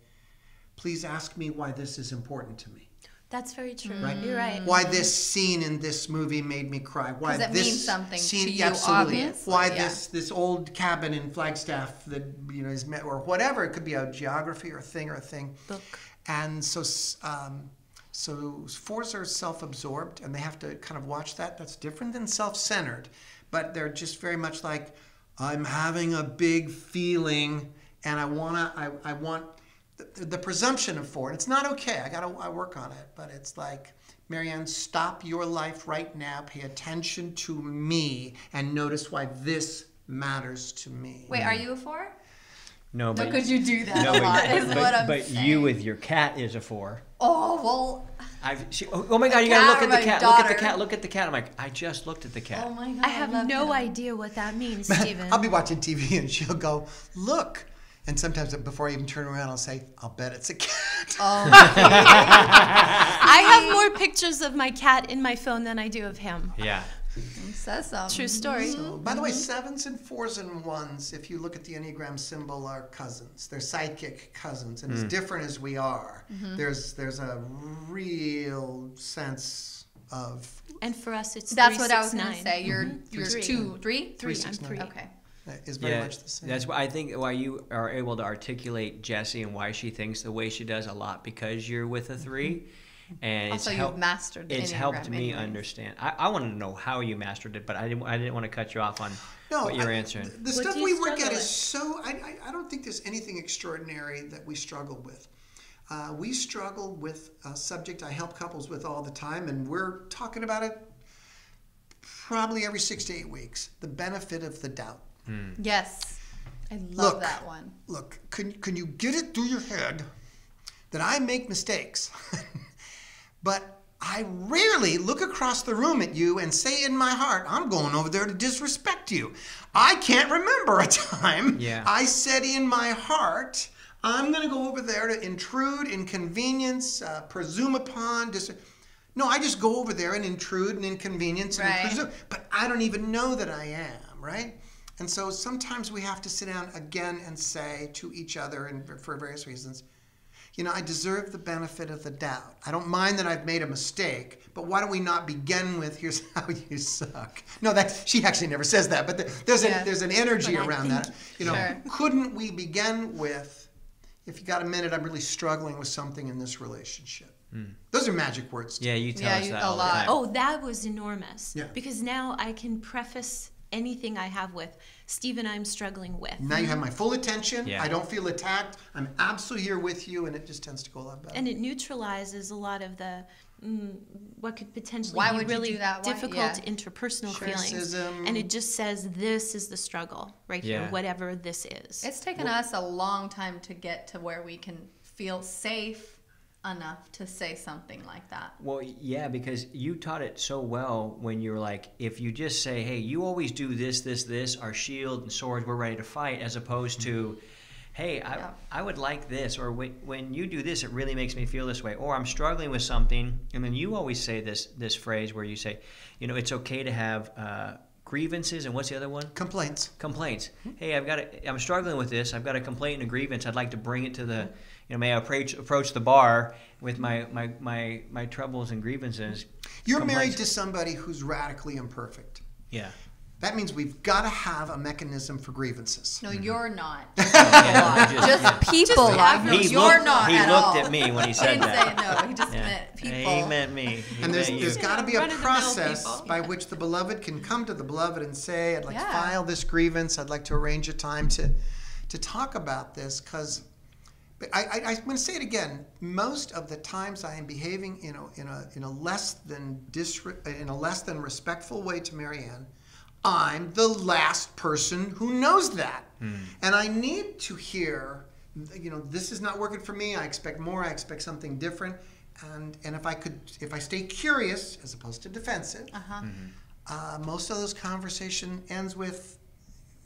please ask me why this is important to me. That's very true. Right? You're right. Why this scene in this movie made me cry. Why that this means something scene, to you, absolutely. Obviously. Why yeah. this this old cabin in Flagstaff that you know is met, or whatever. It could be a geography or a thing or a thing. Book. And so. Um, So fours are self-absorbed, and they have to kind of watch that. That's different than self-centered, but they're just very much like, I'm having a big feeling, and I wanna, I, I want the, the presumption of four. And it's not okay. I gotta, I work on it, but it's like, Marianne, stop your life right now. Pay attention to me, and notice why this matters to me. Wait, are you a four? No, but could you do that? No, a lot, but, is but, what I'm but you with your cat is a four. Oh well. I've, she, oh, oh my God! You gotta look at the cat. Daughter. Look at the cat. Look at the cat. I'm like, I just looked at the cat. Oh my God! I have I no him. idea what that means, Stephen. I'll be watching T V and she'll go, look, and sometimes before I even turn around, I'll say, I'll bet it's a cat. Oh. I have more pictures of my cat in my phone than I do of him. Yeah. Says so. True story. So, by the way, sevens and fours and ones, if you look at the Enneagram symbol, are cousins. They're psychic cousins, and mm. as different as we are, mm-hmm. there's there's a real sense of. And for us, it's that's three, what six, I was going to say. You're mm-hmm. you're three. two, three, three, three six, I'm three. Nine. Okay. Is very yeah, much the same. That's why I think why you are able to articulate Jessie and why she thinks the way she does a lot because you're with a three. Mm-hmm. And also, it's helped, you've mastered the Enneagram. It's helped me anyways. understand. I, I wanted to know how you mastered it, but I didn't. I didn't want to cut you off on no, what you're I, answering. The, the stuff we work at is so. I, I don't think there's anything extraordinary that we struggle with. Uh, we struggle with a subject I help couples with all the time, and we're talking about it probably every six to eight weeks. The benefit of the doubt. Mm. Yes. I love look, that one. Look, can, can you get it through your head that I make mistakes, but I rarely look across the room at you and say in my heart, I'm going over there to disrespect you. I can't remember a time yeah. I said in my heart, I'm going to go over there to intrude, inconvenience, uh, presume upon, dis No, I just go over there and intrude and inconvenience and right. presume, but I don't even know that I am, right? And so sometimes we have to sit down again and say to each other, and for various reasons, you know, I deserve the benefit of the doubt. I don't mind that I've made a mistake, but why don't we not begin with, here's how you suck. No, that, she actually never says that, but the, there's, yeah. a, there's an energy but around think, that. You know, sure. couldn't we begin with, if you got a minute, I'm really struggling with something in this relationship. Mm. Those are magic words. Too. Yeah, you tell yeah, us you, that a lot. Time. Oh, that was enormous. Yeah. Because now I can preface anything I have with, Stephen, I'm struggling with. Now you have my full attention. Yeah. I don't feel attacked. I'm absolutely here with you, and it just tends to go a lot better. And it neutralizes a lot of the mm, what could potentially Why be would really you do that? difficult yeah. interpersonal Criticism. feelings. And it just says, this is the struggle right yeah. here, whatever this is. It's taken well, us a long time to get to where we can feel safe enough to say something like that. Well, yeah, because you taught it so well when you were like, if you just say, hey, you always do this, this, this, our shield and swords, we're ready to fight, as opposed to, hey, I, yeah. I would like this, or when you do this, it really makes me feel this way, or I'm struggling with something. And then you always say this this phrase where you say, you know, it's okay to have uh, grievances, and what's the other one? Complaints. Complaints. Mm-hmm. Hey, I've got a, I'm struggling with this, I've got a complaint and a grievance, I'd like to bring it to the... Mm-hmm. You know, may I approach, approach the bar with my, my, my, my troubles and grievances. You're complaints. married to somebody who's radically imperfect. Yeah. That means we've got to have a mechanism for grievances. No, mm-hmm. you're not. Oh, yeah, just, just yeah. people. Just after, he you're looked, not he at looked all. at me when he said he didn't that. Say no, he just yeah. meant people. He meant me. He and there's, there's got to be a process by yeah. which the beloved can come to the beloved and say, I'd like yeah. to file this grievance. I'd like to arrange a time to, to talk about this, because... I, I, I'm going to say it again. Most of the times I am behaving, you know, in a in a less than disre in a less than respectful way to Marianne, I'm the last person who knows that, mm. and I need to hear, you know, this is not working for me. I expect more. I expect something different, and and if I could, if I stay curious as opposed to defensive, uh-huh. mm-hmm. uh, most of those conversation ends with.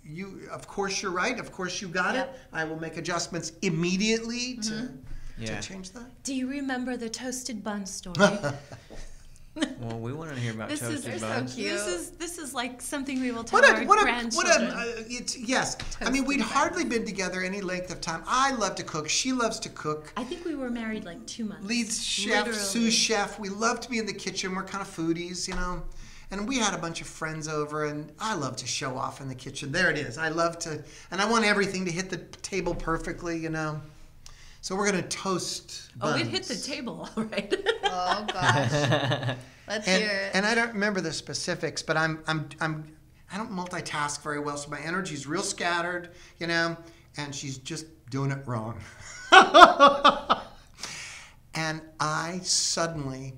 You, of course you're right, of course you got yep. it. I will make adjustments immediately to, mm-hmm. yeah. to change that. Do you remember the toasted bun story? Well, we want to hear about this toasted is, buns. So cute. This is this is like something we will tell what a, our what a, grandchildren. What a, uh, it's, yes, toasted I mean we'd buns. hardly been together any length of time. I love to cook. She loves to cook. I think we were married like two months. Lead chef, Literally. sous chef. We love to be in the kitchen. We're kind of foodies, you know. And we had a bunch of friends over, and I love to show off in the kitchen. There it is. I love to, and I want everything to hit the table perfectly, you know. So we're going to toast buns. Oh, it hit the table, all right. Oh, gosh. Let's and, hear it. And I don't remember the specifics, but I'm, I'm, I'm, I don't multitask very well, so my energy's real scattered, you know, and she's just doing it wrong. And I suddenly...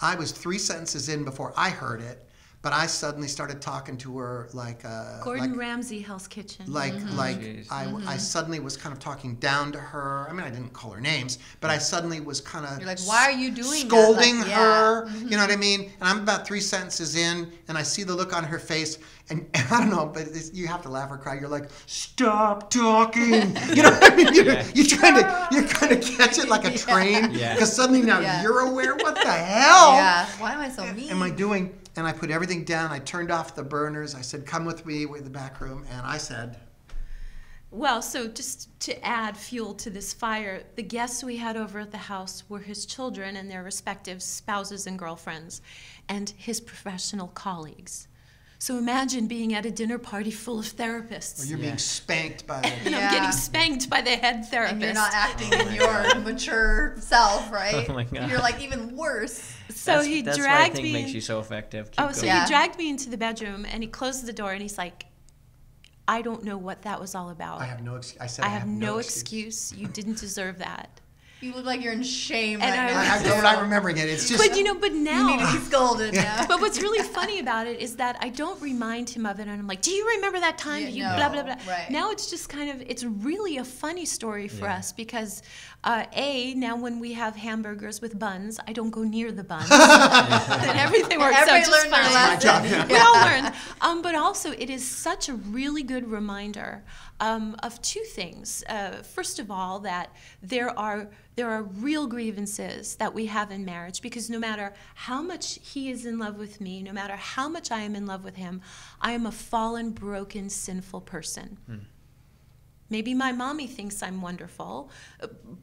I was three sentences in before I heard it, but I suddenly started talking to her like a... Gordon like, Ramsay, Hell's Kitchen. Like, mm-hmm. like I, mm-hmm. I suddenly was kind of talking down to her. I mean, I didn't call her names, but I suddenly was kind of... You're like, why are you doing Scolding that? Like, her, yeah. mm-hmm. you know what I mean? And I'm about three sentences in, and I see the look on her face, and, and I don't know, but you have to laugh or cry. You're like, stop talking. You know what I mean? You're, yeah. you're trying to you're trying to catch it like a train, because yeah. yeah. suddenly now yeah. you're aware. What the hell? Yeah. Why am I so mean? Am I doing... And I put everything down. I turned off the burners. I said, come with me to the back room. And I said... Well, so just to add fuel to this fire, the guests we had over at the house were his children and their respective spouses and girlfriends and his professional colleagues. So imagine being at a dinner party full of therapists. Well, you're yeah. being spanked by... and yeah. I'm getting spanked by the head therapist. And you're not acting oh in your God. mature self, right? Oh my God. You're like even worse. So that's, he that's dragged why I think me makes you so effective. Keep oh, going. so yeah. he dragged me into the bedroom and he closed the door and he's like, "I don't know what that was all about. I have no. Ex I said I, I have, have no excuse. excuse. You didn't deserve that." You look like you're in shame and right I, now. I'm not remembering it. It's just. But you know, but now. You need to be scolded now. But what's really funny about it is that I don't remind him of it, and I'm like, do you remember that time? Yeah, you no, blah blah blah. Right. Now it's just kind of. It's really a funny story for yeah. us because, uh, a now when we have hamburgers with buns, I don't go near the buns. And everything works out just fine. My job, yeah. We all learned. Um, but also, it is such a really good reminder um, of two things. Uh, first of all, that there are. There are real grievances that we have in marriage, because no matter how much he is in love with me, no matter how much I am in love with him, I am a fallen, broken, sinful person. Hmm. Maybe my mommy thinks I'm wonderful,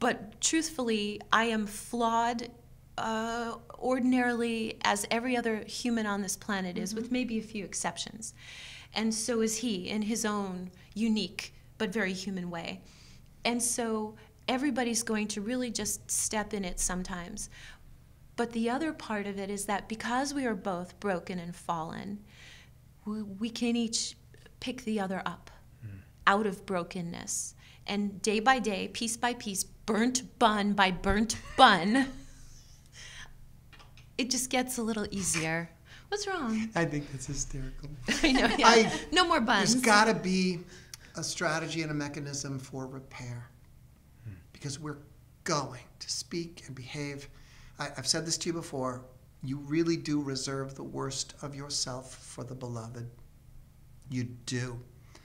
but truthfully, I am flawed uh, ordinarily as every other human on this planet is, mm-hmm. with maybe a few exceptions. And so is he in his own unique but very human way. And so everybody's going to really just step in it sometimes. But the other part of it is that because we are both broken and fallen, we, we can each pick the other up mm. out of brokenness. And day by day, piece by piece, burnt bun by burnt bun, it just gets a little easier. What's wrong? I think that's hysterical. I know, yeah. I, no more buns. There's got to be a strategy and a mechanism for repair, because we're going to speak and behave. I, I've said this to you before, you really do reserve the worst of yourself for the beloved. You do.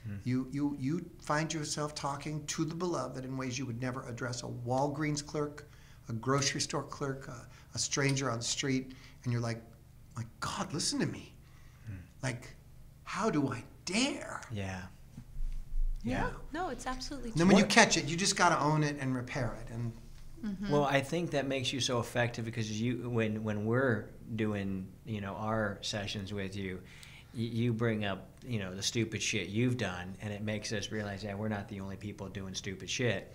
Mm. You, you, you find yourself talking to the beloved in ways you would never address a Walgreens clerk, a grocery store clerk, a, a stranger on the street, and you're like, my God, listen to me. Mm. Like, how do I dare? Yeah. Yeah. No, no, it's absolutely true. Then when you catch it, you just got to own it and repair it. And mm-hmm. Well, I think that makes you so effective, because you, when when we're doing, you know, our sessions with you, you bring up, you know, the stupid shit you've done, and it makes us realize that we're not the only people doing stupid shit.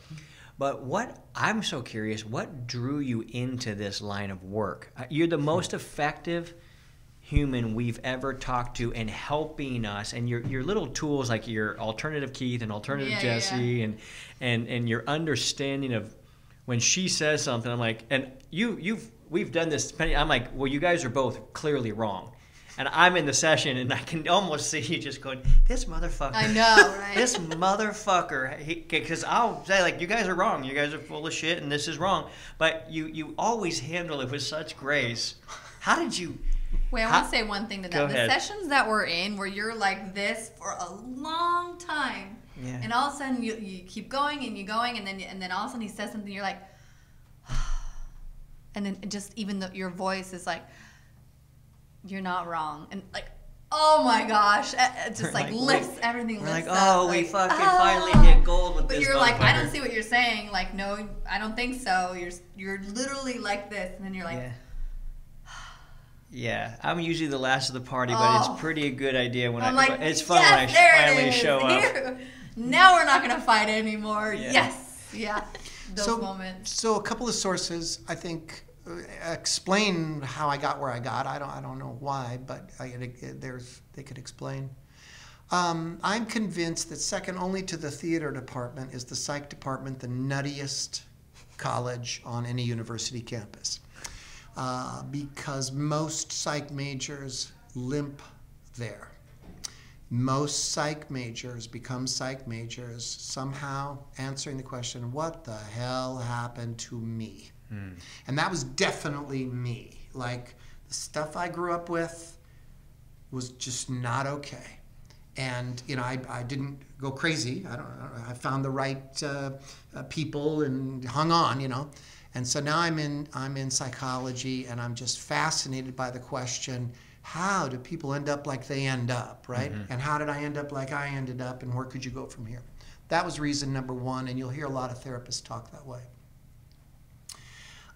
But what I'm so curious, what drew you into this line of work? You're the most effective human we've ever talked to in helping us, and your your little tools like your alternative Keith and alternative yeah, Jesse yeah, yeah. and and and your understanding of when she says something, I'm like, and you you've we've done this, I'm like, well, you guys are both clearly wrong, and I'm in the session and I can almost see you just going, this motherfucker, I know, right? This motherfucker, because I'll say, like, you guys are wrong, you guys are full of shit and this is wrong, but you you always handle it with such grace. How did you? Wait, I want to say one thing to that. Go the ahead. Sessions that we're in where you're like this for a long time, yeah. and all of a sudden you, you keep going and you're going, and then and then all of a sudden he says something, you're like, and then just even the, your voice is like, you're not wrong. And like, oh my gosh, it just like, like lifts we, everything. We're lifts like, up, oh, like, we fucking oh. finally hit gold with but this. But you're like, I don't see what you're saying. Like, no, I don't think so. You're, you're literally like this, and then you're like, yeah. Yeah, I'm usually the last of the party, but oh. it's pretty a good idea when I'm I. Like, it's fun yes, when I finally show up. Here. Now we're not gonna fight anymore. Yeah. Yes, yeah, those so, moments. So a couple of sources I think explain how I got where I got. I don't, I don't know why, but I, it, there's they could explain. Um, I'm convinced that second only to the theater department is the psych department, the nuttiest college on any university campus. Uh, because most psych majors limp there. Most psych majors become psych majors somehow answering the question, what the hell happened to me? Mm. And that was definitely me. Like, the stuff I grew up with was just not okay. And, you know, I, I didn't go crazy. I don't, I don't know. I found the right uh, uh, people and hung on, you know. And so now I'm in, I'm in psychology, and I'm just fascinated by the question, how do people end up like they end up, right? Mm-hmm. And how did I end up like I ended up, and where could you go from here? That was reason number one, and you'll hear a lot of therapists talk that way.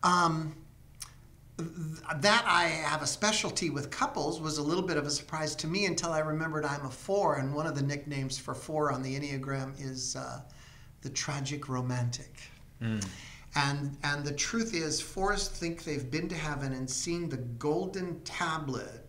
Um, that I have a specialty with couples was a little bit of a surprise to me until I remembered I'm a four, and one of the nicknames for four on the Enneagram is uh, the tragic romantic. Mm. And, and the truth is, fours think they've been to heaven and seen the golden tablet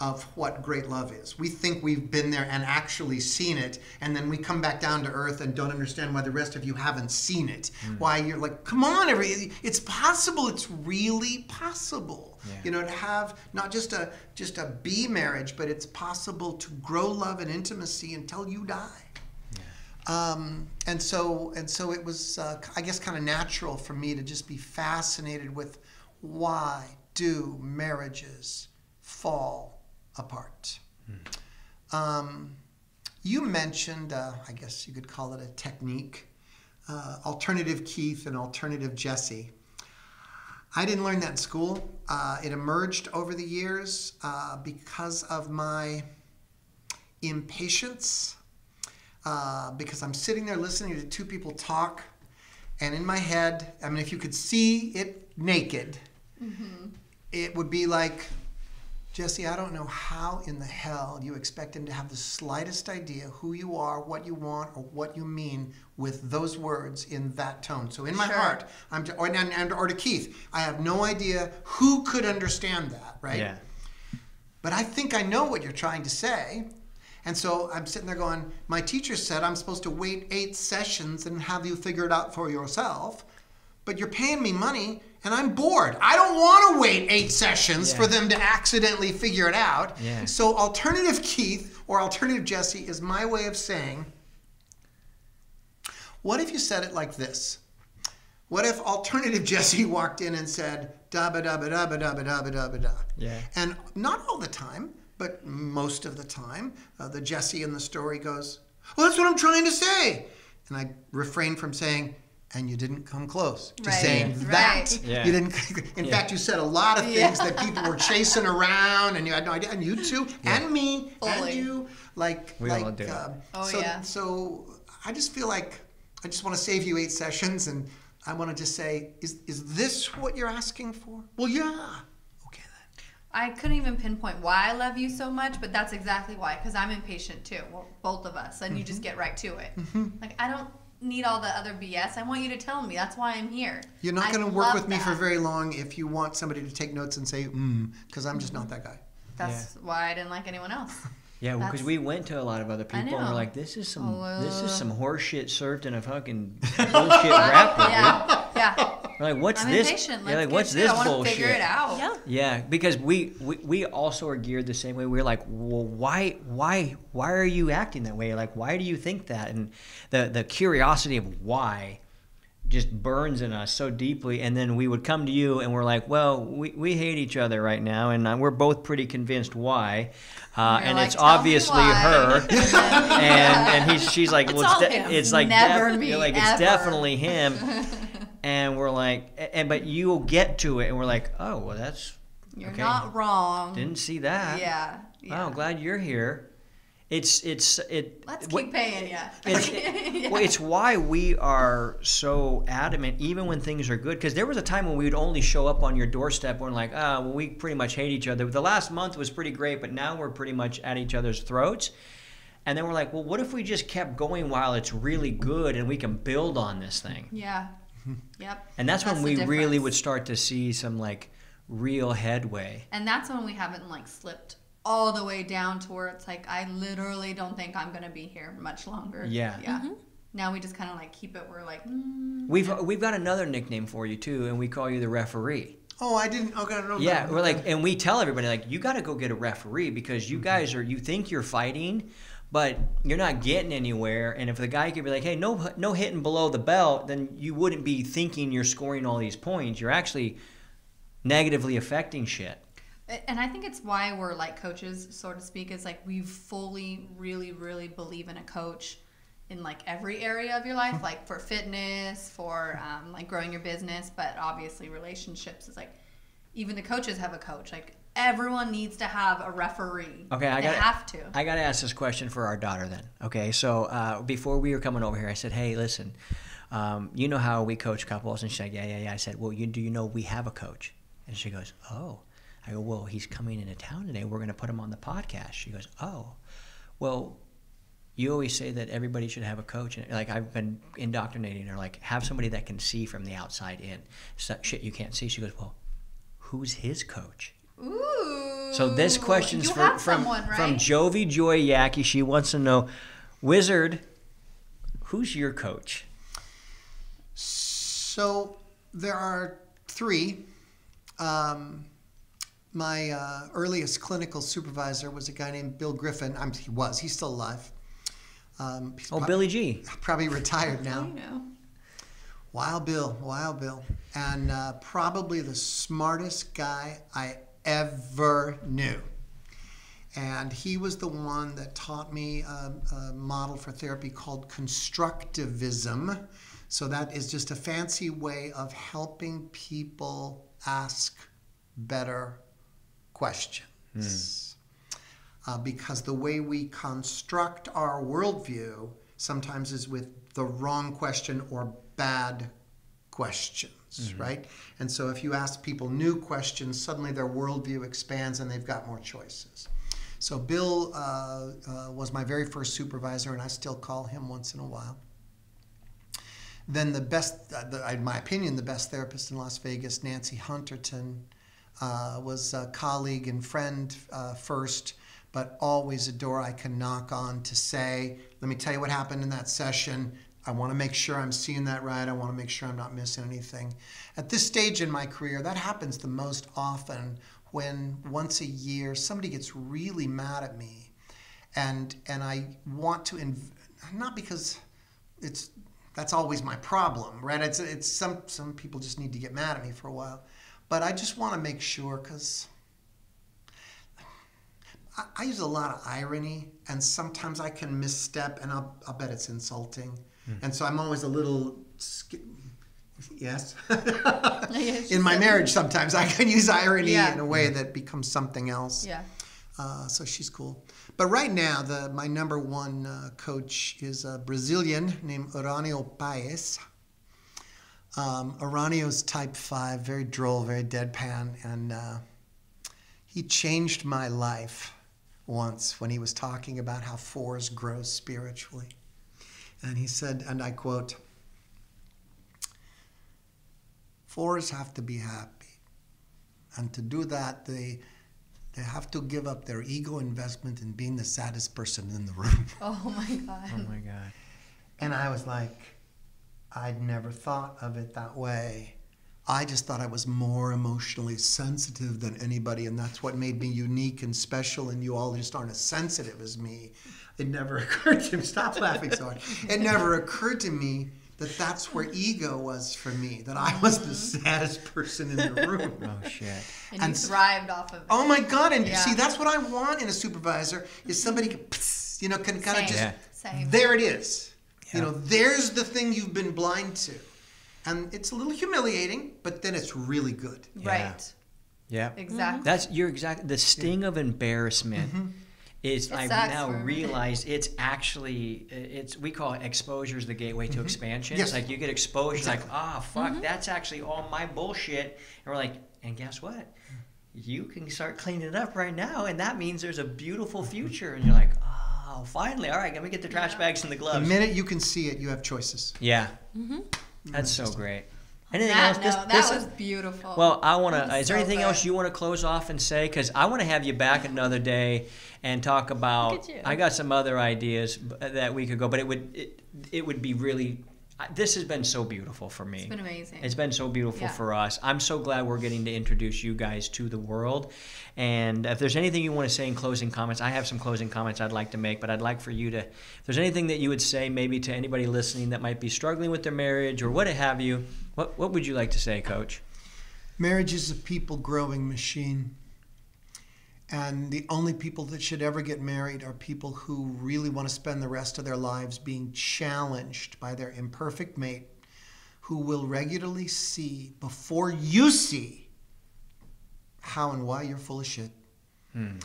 of what great love is. We think we've been there and actually seen it, and then we come back down to earth and don't understand why the rest of you haven't seen it. Mm. Why you're like, come on, every, it's possible, it's really possible. Yeah. You know, to have not just a just a be marriage, but it's possible to grow love and intimacy until you die. Yeah. Um, and so and so it was, uh, I guess, kind of natural for me to just be fascinated with, why do marriages fall apart? Hmm. Um, you mentioned, uh, I guess you could call it a technique, uh, alternative Keith and alternative Jesse. I didn't learn that in school. Uh, it emerged over the years uh, because of my impatience, uh, because I'm sitting there listening to two people talk, and in my head, I mean, if you could see it naked, mm-hmm. it would be like, Jesse, I don't know how in the hell you expect him to have the slightest idea who you are, what you want, or what you mean with those words in that tone. So in my sure. heart, I'm to, or, and, and, or to Keith, I have no idea who could understand that, right? Yeah. But I think I know what you're trying to say. And so I'm sitting there going, my teacher said I'm supposed to wait eight sessions and have you figure it out for yourself. But you're paying me money, and I'm bored. I don't want to wait eight sessions yeah. for them to accidentally figure it out. Yeah. So alternative Keith or alternative Jesse is my way of saying, what if you said it like this? What if alternative Jesse walked in and said, da ba da ba da ba da ba da ba da ba da? Yeah. And not all the time, but most of the time, uh, the Jesse in the story goes, well, that's what I'm trying to say. And I refrain from saying, and you didn't come close to right. saying yeah. that. Right. Yeah. You didn't. In yeah. fact, you said a lot of things yeah. that people were chasing around, and you had no idea. And you too, yeah. and me, Fully. and you, like, we like. All do uh, oh so, yeah. So I just feel like I just want to save you eight sessions, and I want to just say, is is this what you're asking for? Well, yeah. Okay then. I couldn't even pinpoint why I love you so much, but that's exactly why. Because I'm impatient too. Well, both of us, and mm-hmm. you just get right to it. Mm-hmm. Like I don't need all the other B S. I want you to tell me. That's why I'm here. You're not going to work with me that. for very long if you want somebody to take notes and say, mm, because I'm just not that guy. That's yeah. why I didn't like anyone else. Yeah, because well, we went to a lot of other people and we're like, this is some Hello. this is some horse shit served in a fucking bullshit wrapper. Yeah, yeah. We're like, what's I'm this? Impatient. Yeah, like, what's this I bullshit? I want to figure it out. Yeah, yeah, because we, we we also are geared the same way. We're like, well, why why why are you acting that way? Like, why do you think that? And the the curiosity of why just burns in us so deeply, and then we would come to you and we're like, well, we, we hate each other right now, and we're both pretty convinced why, uh, and like, it's obviously her, and and he's, she's like, well, it's, de it's like, Never me, like ever. It's definitely him, and we're like, and but you'll get to it, and we're like, oh, well, that's you're okay. not wrong. Didn't see that. Yeah. yeah. Oh, glad you're here. It's it's it. Let's keep what, paying yeah. It's, yeah. Well, it's why we are so adamant, even when things are good. Because there was a time when we would only show up on your doorstep when like, ah, oh, well, we pretty much hate each other. The last month was pretty great, but now we're pretty much at each other's throats. And then we're like, well, what if we just kept going while it's really good and we can build on this thing? Yeah. Yep. And that's, that's when we difference. really would start to see some like real headway. And that's when we haven't like slipped all the way down to where it's like, I literally don't think I'm going to be here much longer. Yeah. Yeah. Mm-hmm. Now we just kind of like keep it. We're like, mm. We've we've got another nickname for you too, and we call you the referee. Oh, I didn't. Okay, I don't know. Yeah, we're like, and we tell everybody like, you got to go get a referee because you mm-hmm. guys are, you think you're fighting, but you're not getting anywhere. And if the guy could be like, hey, no, no hitting below the belt, then you wouldn't be thinking you're scoring all these points. You're actually negatively affecting shit. And I think it's why we're like coaches, so to speak, is like we fully, really, really believe in a coach in like every area of your life, like for fitness, for um, like growing your business, but obviously relationships is like, even the coaches have a coach. Like everyone needs to have a referee. Okay, I got have to. I got to ask this question for our daughter then. Okay, so uh, before we were coming over here, I said, hey, listen, um, you know how we coach couples? And she said, yeah, yeah, yeah. I said, well, you, do you know we have a coach? And she goes, oh. I go, well, he's coming into town today. We're going to put him on the podcast. She goes, oh, well, you always say that everybody should have a coach. And like I've been indoctrinating her, like have somebody that can see from the outside in. So, shit you can't see. She goes, well, who's his coach? Ooh. So this question's for, from someone, right? from Jovi Joy Yaki. She wants to know, Wizard, who's your coach? So there are three. Um, my uh, earliest clinical supervisor was a guy named Bill Griffin. I'm, he was. He's still alive. Um, he's oh, probably, Billy G. Probably retired now. I know. Wild Bill, Wild Bill. And uh, probably the smartest guy I ever knew. And he was the one that taught me a, a model for therapy called constructivism. So that is just a fancy way of helping people ask better questions. Mm. Uh, because the way we construct our worldview sometimes is with the wrong question or bad questions, mm-hmm. right? And so if you ask people new questions, suddenly their worldview expands and they've got more choices. So Bill uh, uh, was my very first supervisor, and I still call him once in a while. Then the best, uh, the, in my opinion, the best therapist in Las Vegas, Nancy Huntington, uh, was a colleague and friend uh, first, but always a door I can knock on to say, let me tell you what happened in that session. I want to make sure I'm seeing that right. I want to make sure I'm not missing anything. At this stage in my career, that happens the most often when once a year somebody gets really mad at me, and and I want to, inv not because it's, that's always my problem, right? It's, it's some, some people just need to get mad at me for a while, but I just want to make sure, because I, I use a lot of irony, and sometimes I can misstep, and I'll, I'll bet it's insulting. And so I'm always a little, yes, in my marriage sometimes I can use irony yeah. in a way that becomes something else. Yeah. Uh, so she's cool. But right now, the, my number one uh, coach is a Brazilian named Aranio Paez. Um, Aranio's type five, very droll, very deadpan. And uh, he changed my life once when he was talking about how fours grow spiritually. And he said, and I quote, fours have to be happy. And to do that, they, they have to give up their ego investment in being the saddest person in the room. Oh, my God. Oh, my God. And I was like, I'd never thought of it that way. I just thought I was more emotionally sensitive than anybody, and that's what made me unique and special, and you all just aren't as sensitive as me. It never occurred to me, stop laughing so hard. It never occurred to me that that's where ego was for me, that I was the saddest person in the room. Oh, shit. And, and you thrived off of it. Oh, my God, and yeah. see, that's what I want in a supervisor, is somebody can, you know, can kind of just, yeah. there it is. Yeah. You know, there's the thing you've been blind to. And it's a little humiliating, but then it's really good. Yeah. Right. Yeah. Exactly. That's you're exactly the sting yeah. of embarrassment mm-hmm. is I've now realized me. It's actually it's we call it exposure is the gateway mm-hmm. to expansion. Yes. It's like you get exposure, exactly. like, ah, oh, fuck, mm-hmm. that's actually all my bullshit. And we're like, and guess what? You can start cleaning it up right now, and that means there's a beautiful future. And you're like, oh, finally, all right, let me get the trash yeah. bags and the gloves. The minute you can see it, you have choices. Yeah. Mm-hmm. That's so great. Anything that, else? This, no, that this, was beautiful. Well, I want to. Is there so anything good. else you want to close off and say? Because I want to have you back another day and talk about. I got some other ideas that we could go, but it would it, it would be really. This has been so beautiful for me. It's been amazing. It's been so beautiful yeah. for us. I'm so glad we're getting to introduce you guys to the world. And if there's anything you want to say in closing comments, I have some closing comments I'd like to make, but I'd like for you to, if there's anything that you would say maybe to anybody listening that might be struggling with their marriage or what have you, what, what would you like to say, Coach? Marriage is a people-growing machine. And the only people that should ever get married are people who really want to spend the rest of their lives being challenged by their imperfect mate, who will regularly see, before you see, how and why you're full of shit. Hmm.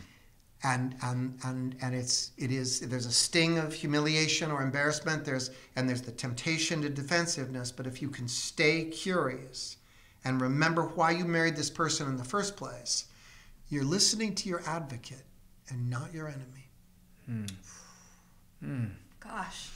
And, and, and, and it's, it is, there's a sting of humiliation or embarrassment, there's, and there's the temptation to defensiveness, but if you can stay curious and remember why you married this person in the first place, you're listening to your advocate and not your enemy. Mm. Mm. Gosh.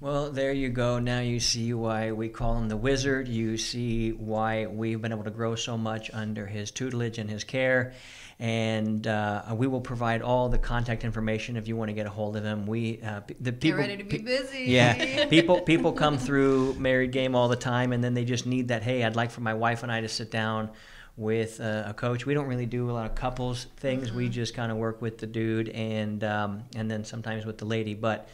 Well, there you go. Now you see why we call him the wizard. You see why we've been able to grow so much under his tutelage and his care. And uh, we will provide all the contact information if you want to get a hold of him. We uh, the people. Get ready to be busy. Yeah, people people come through Married Game all the time, and then they just need that. Hey, I'd like for my wife and I to sit down with uh, a coach. We don't really do a lot of couples things. Mm-hmm. We just kind of work with the dude and um, and then sometimes with the lady, but.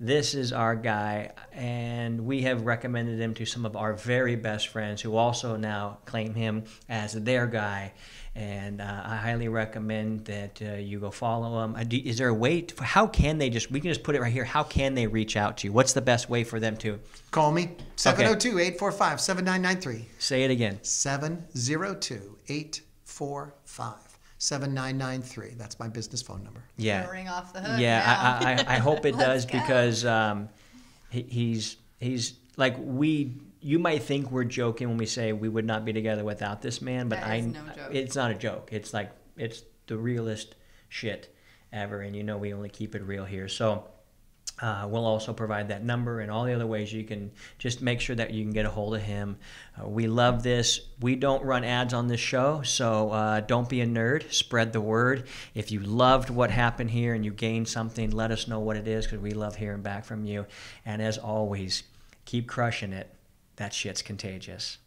This is our guy, and we have recommended him to some of our very best friends who also now claim him as their guy. And uh, I highly recommend that uh, you go follow him. Is there a way? To, how can they just, we can just put it right here. How can they reach out to you? What's the best way for them to? Call me, seven oh two, eight four five, seven nine nine three. Say it again. seven oh two, eight four five, seven nine nine three. seven nine nine three. That's my business phone number. Yeah. It'll ring off the hook. Yeah, I, I I hope it does because um, he, he's he's like we. You might think we're joking when we say we would not be together without this man, but that I. Is no joke. It's not a joke. It's like it's the realest shit ever, and you know we only keep it real here. So uh, we'll also provide that number and all the other ways you can just make sure that you can get a hold of him. Uh, we love this. We don't run ads on this show, so uh, don't be a nerd. Spread the word. If you loved what happened here and you gained something, let us know what it is because we love hearing back from you. And as always, keep crushing it. That shit's contagious.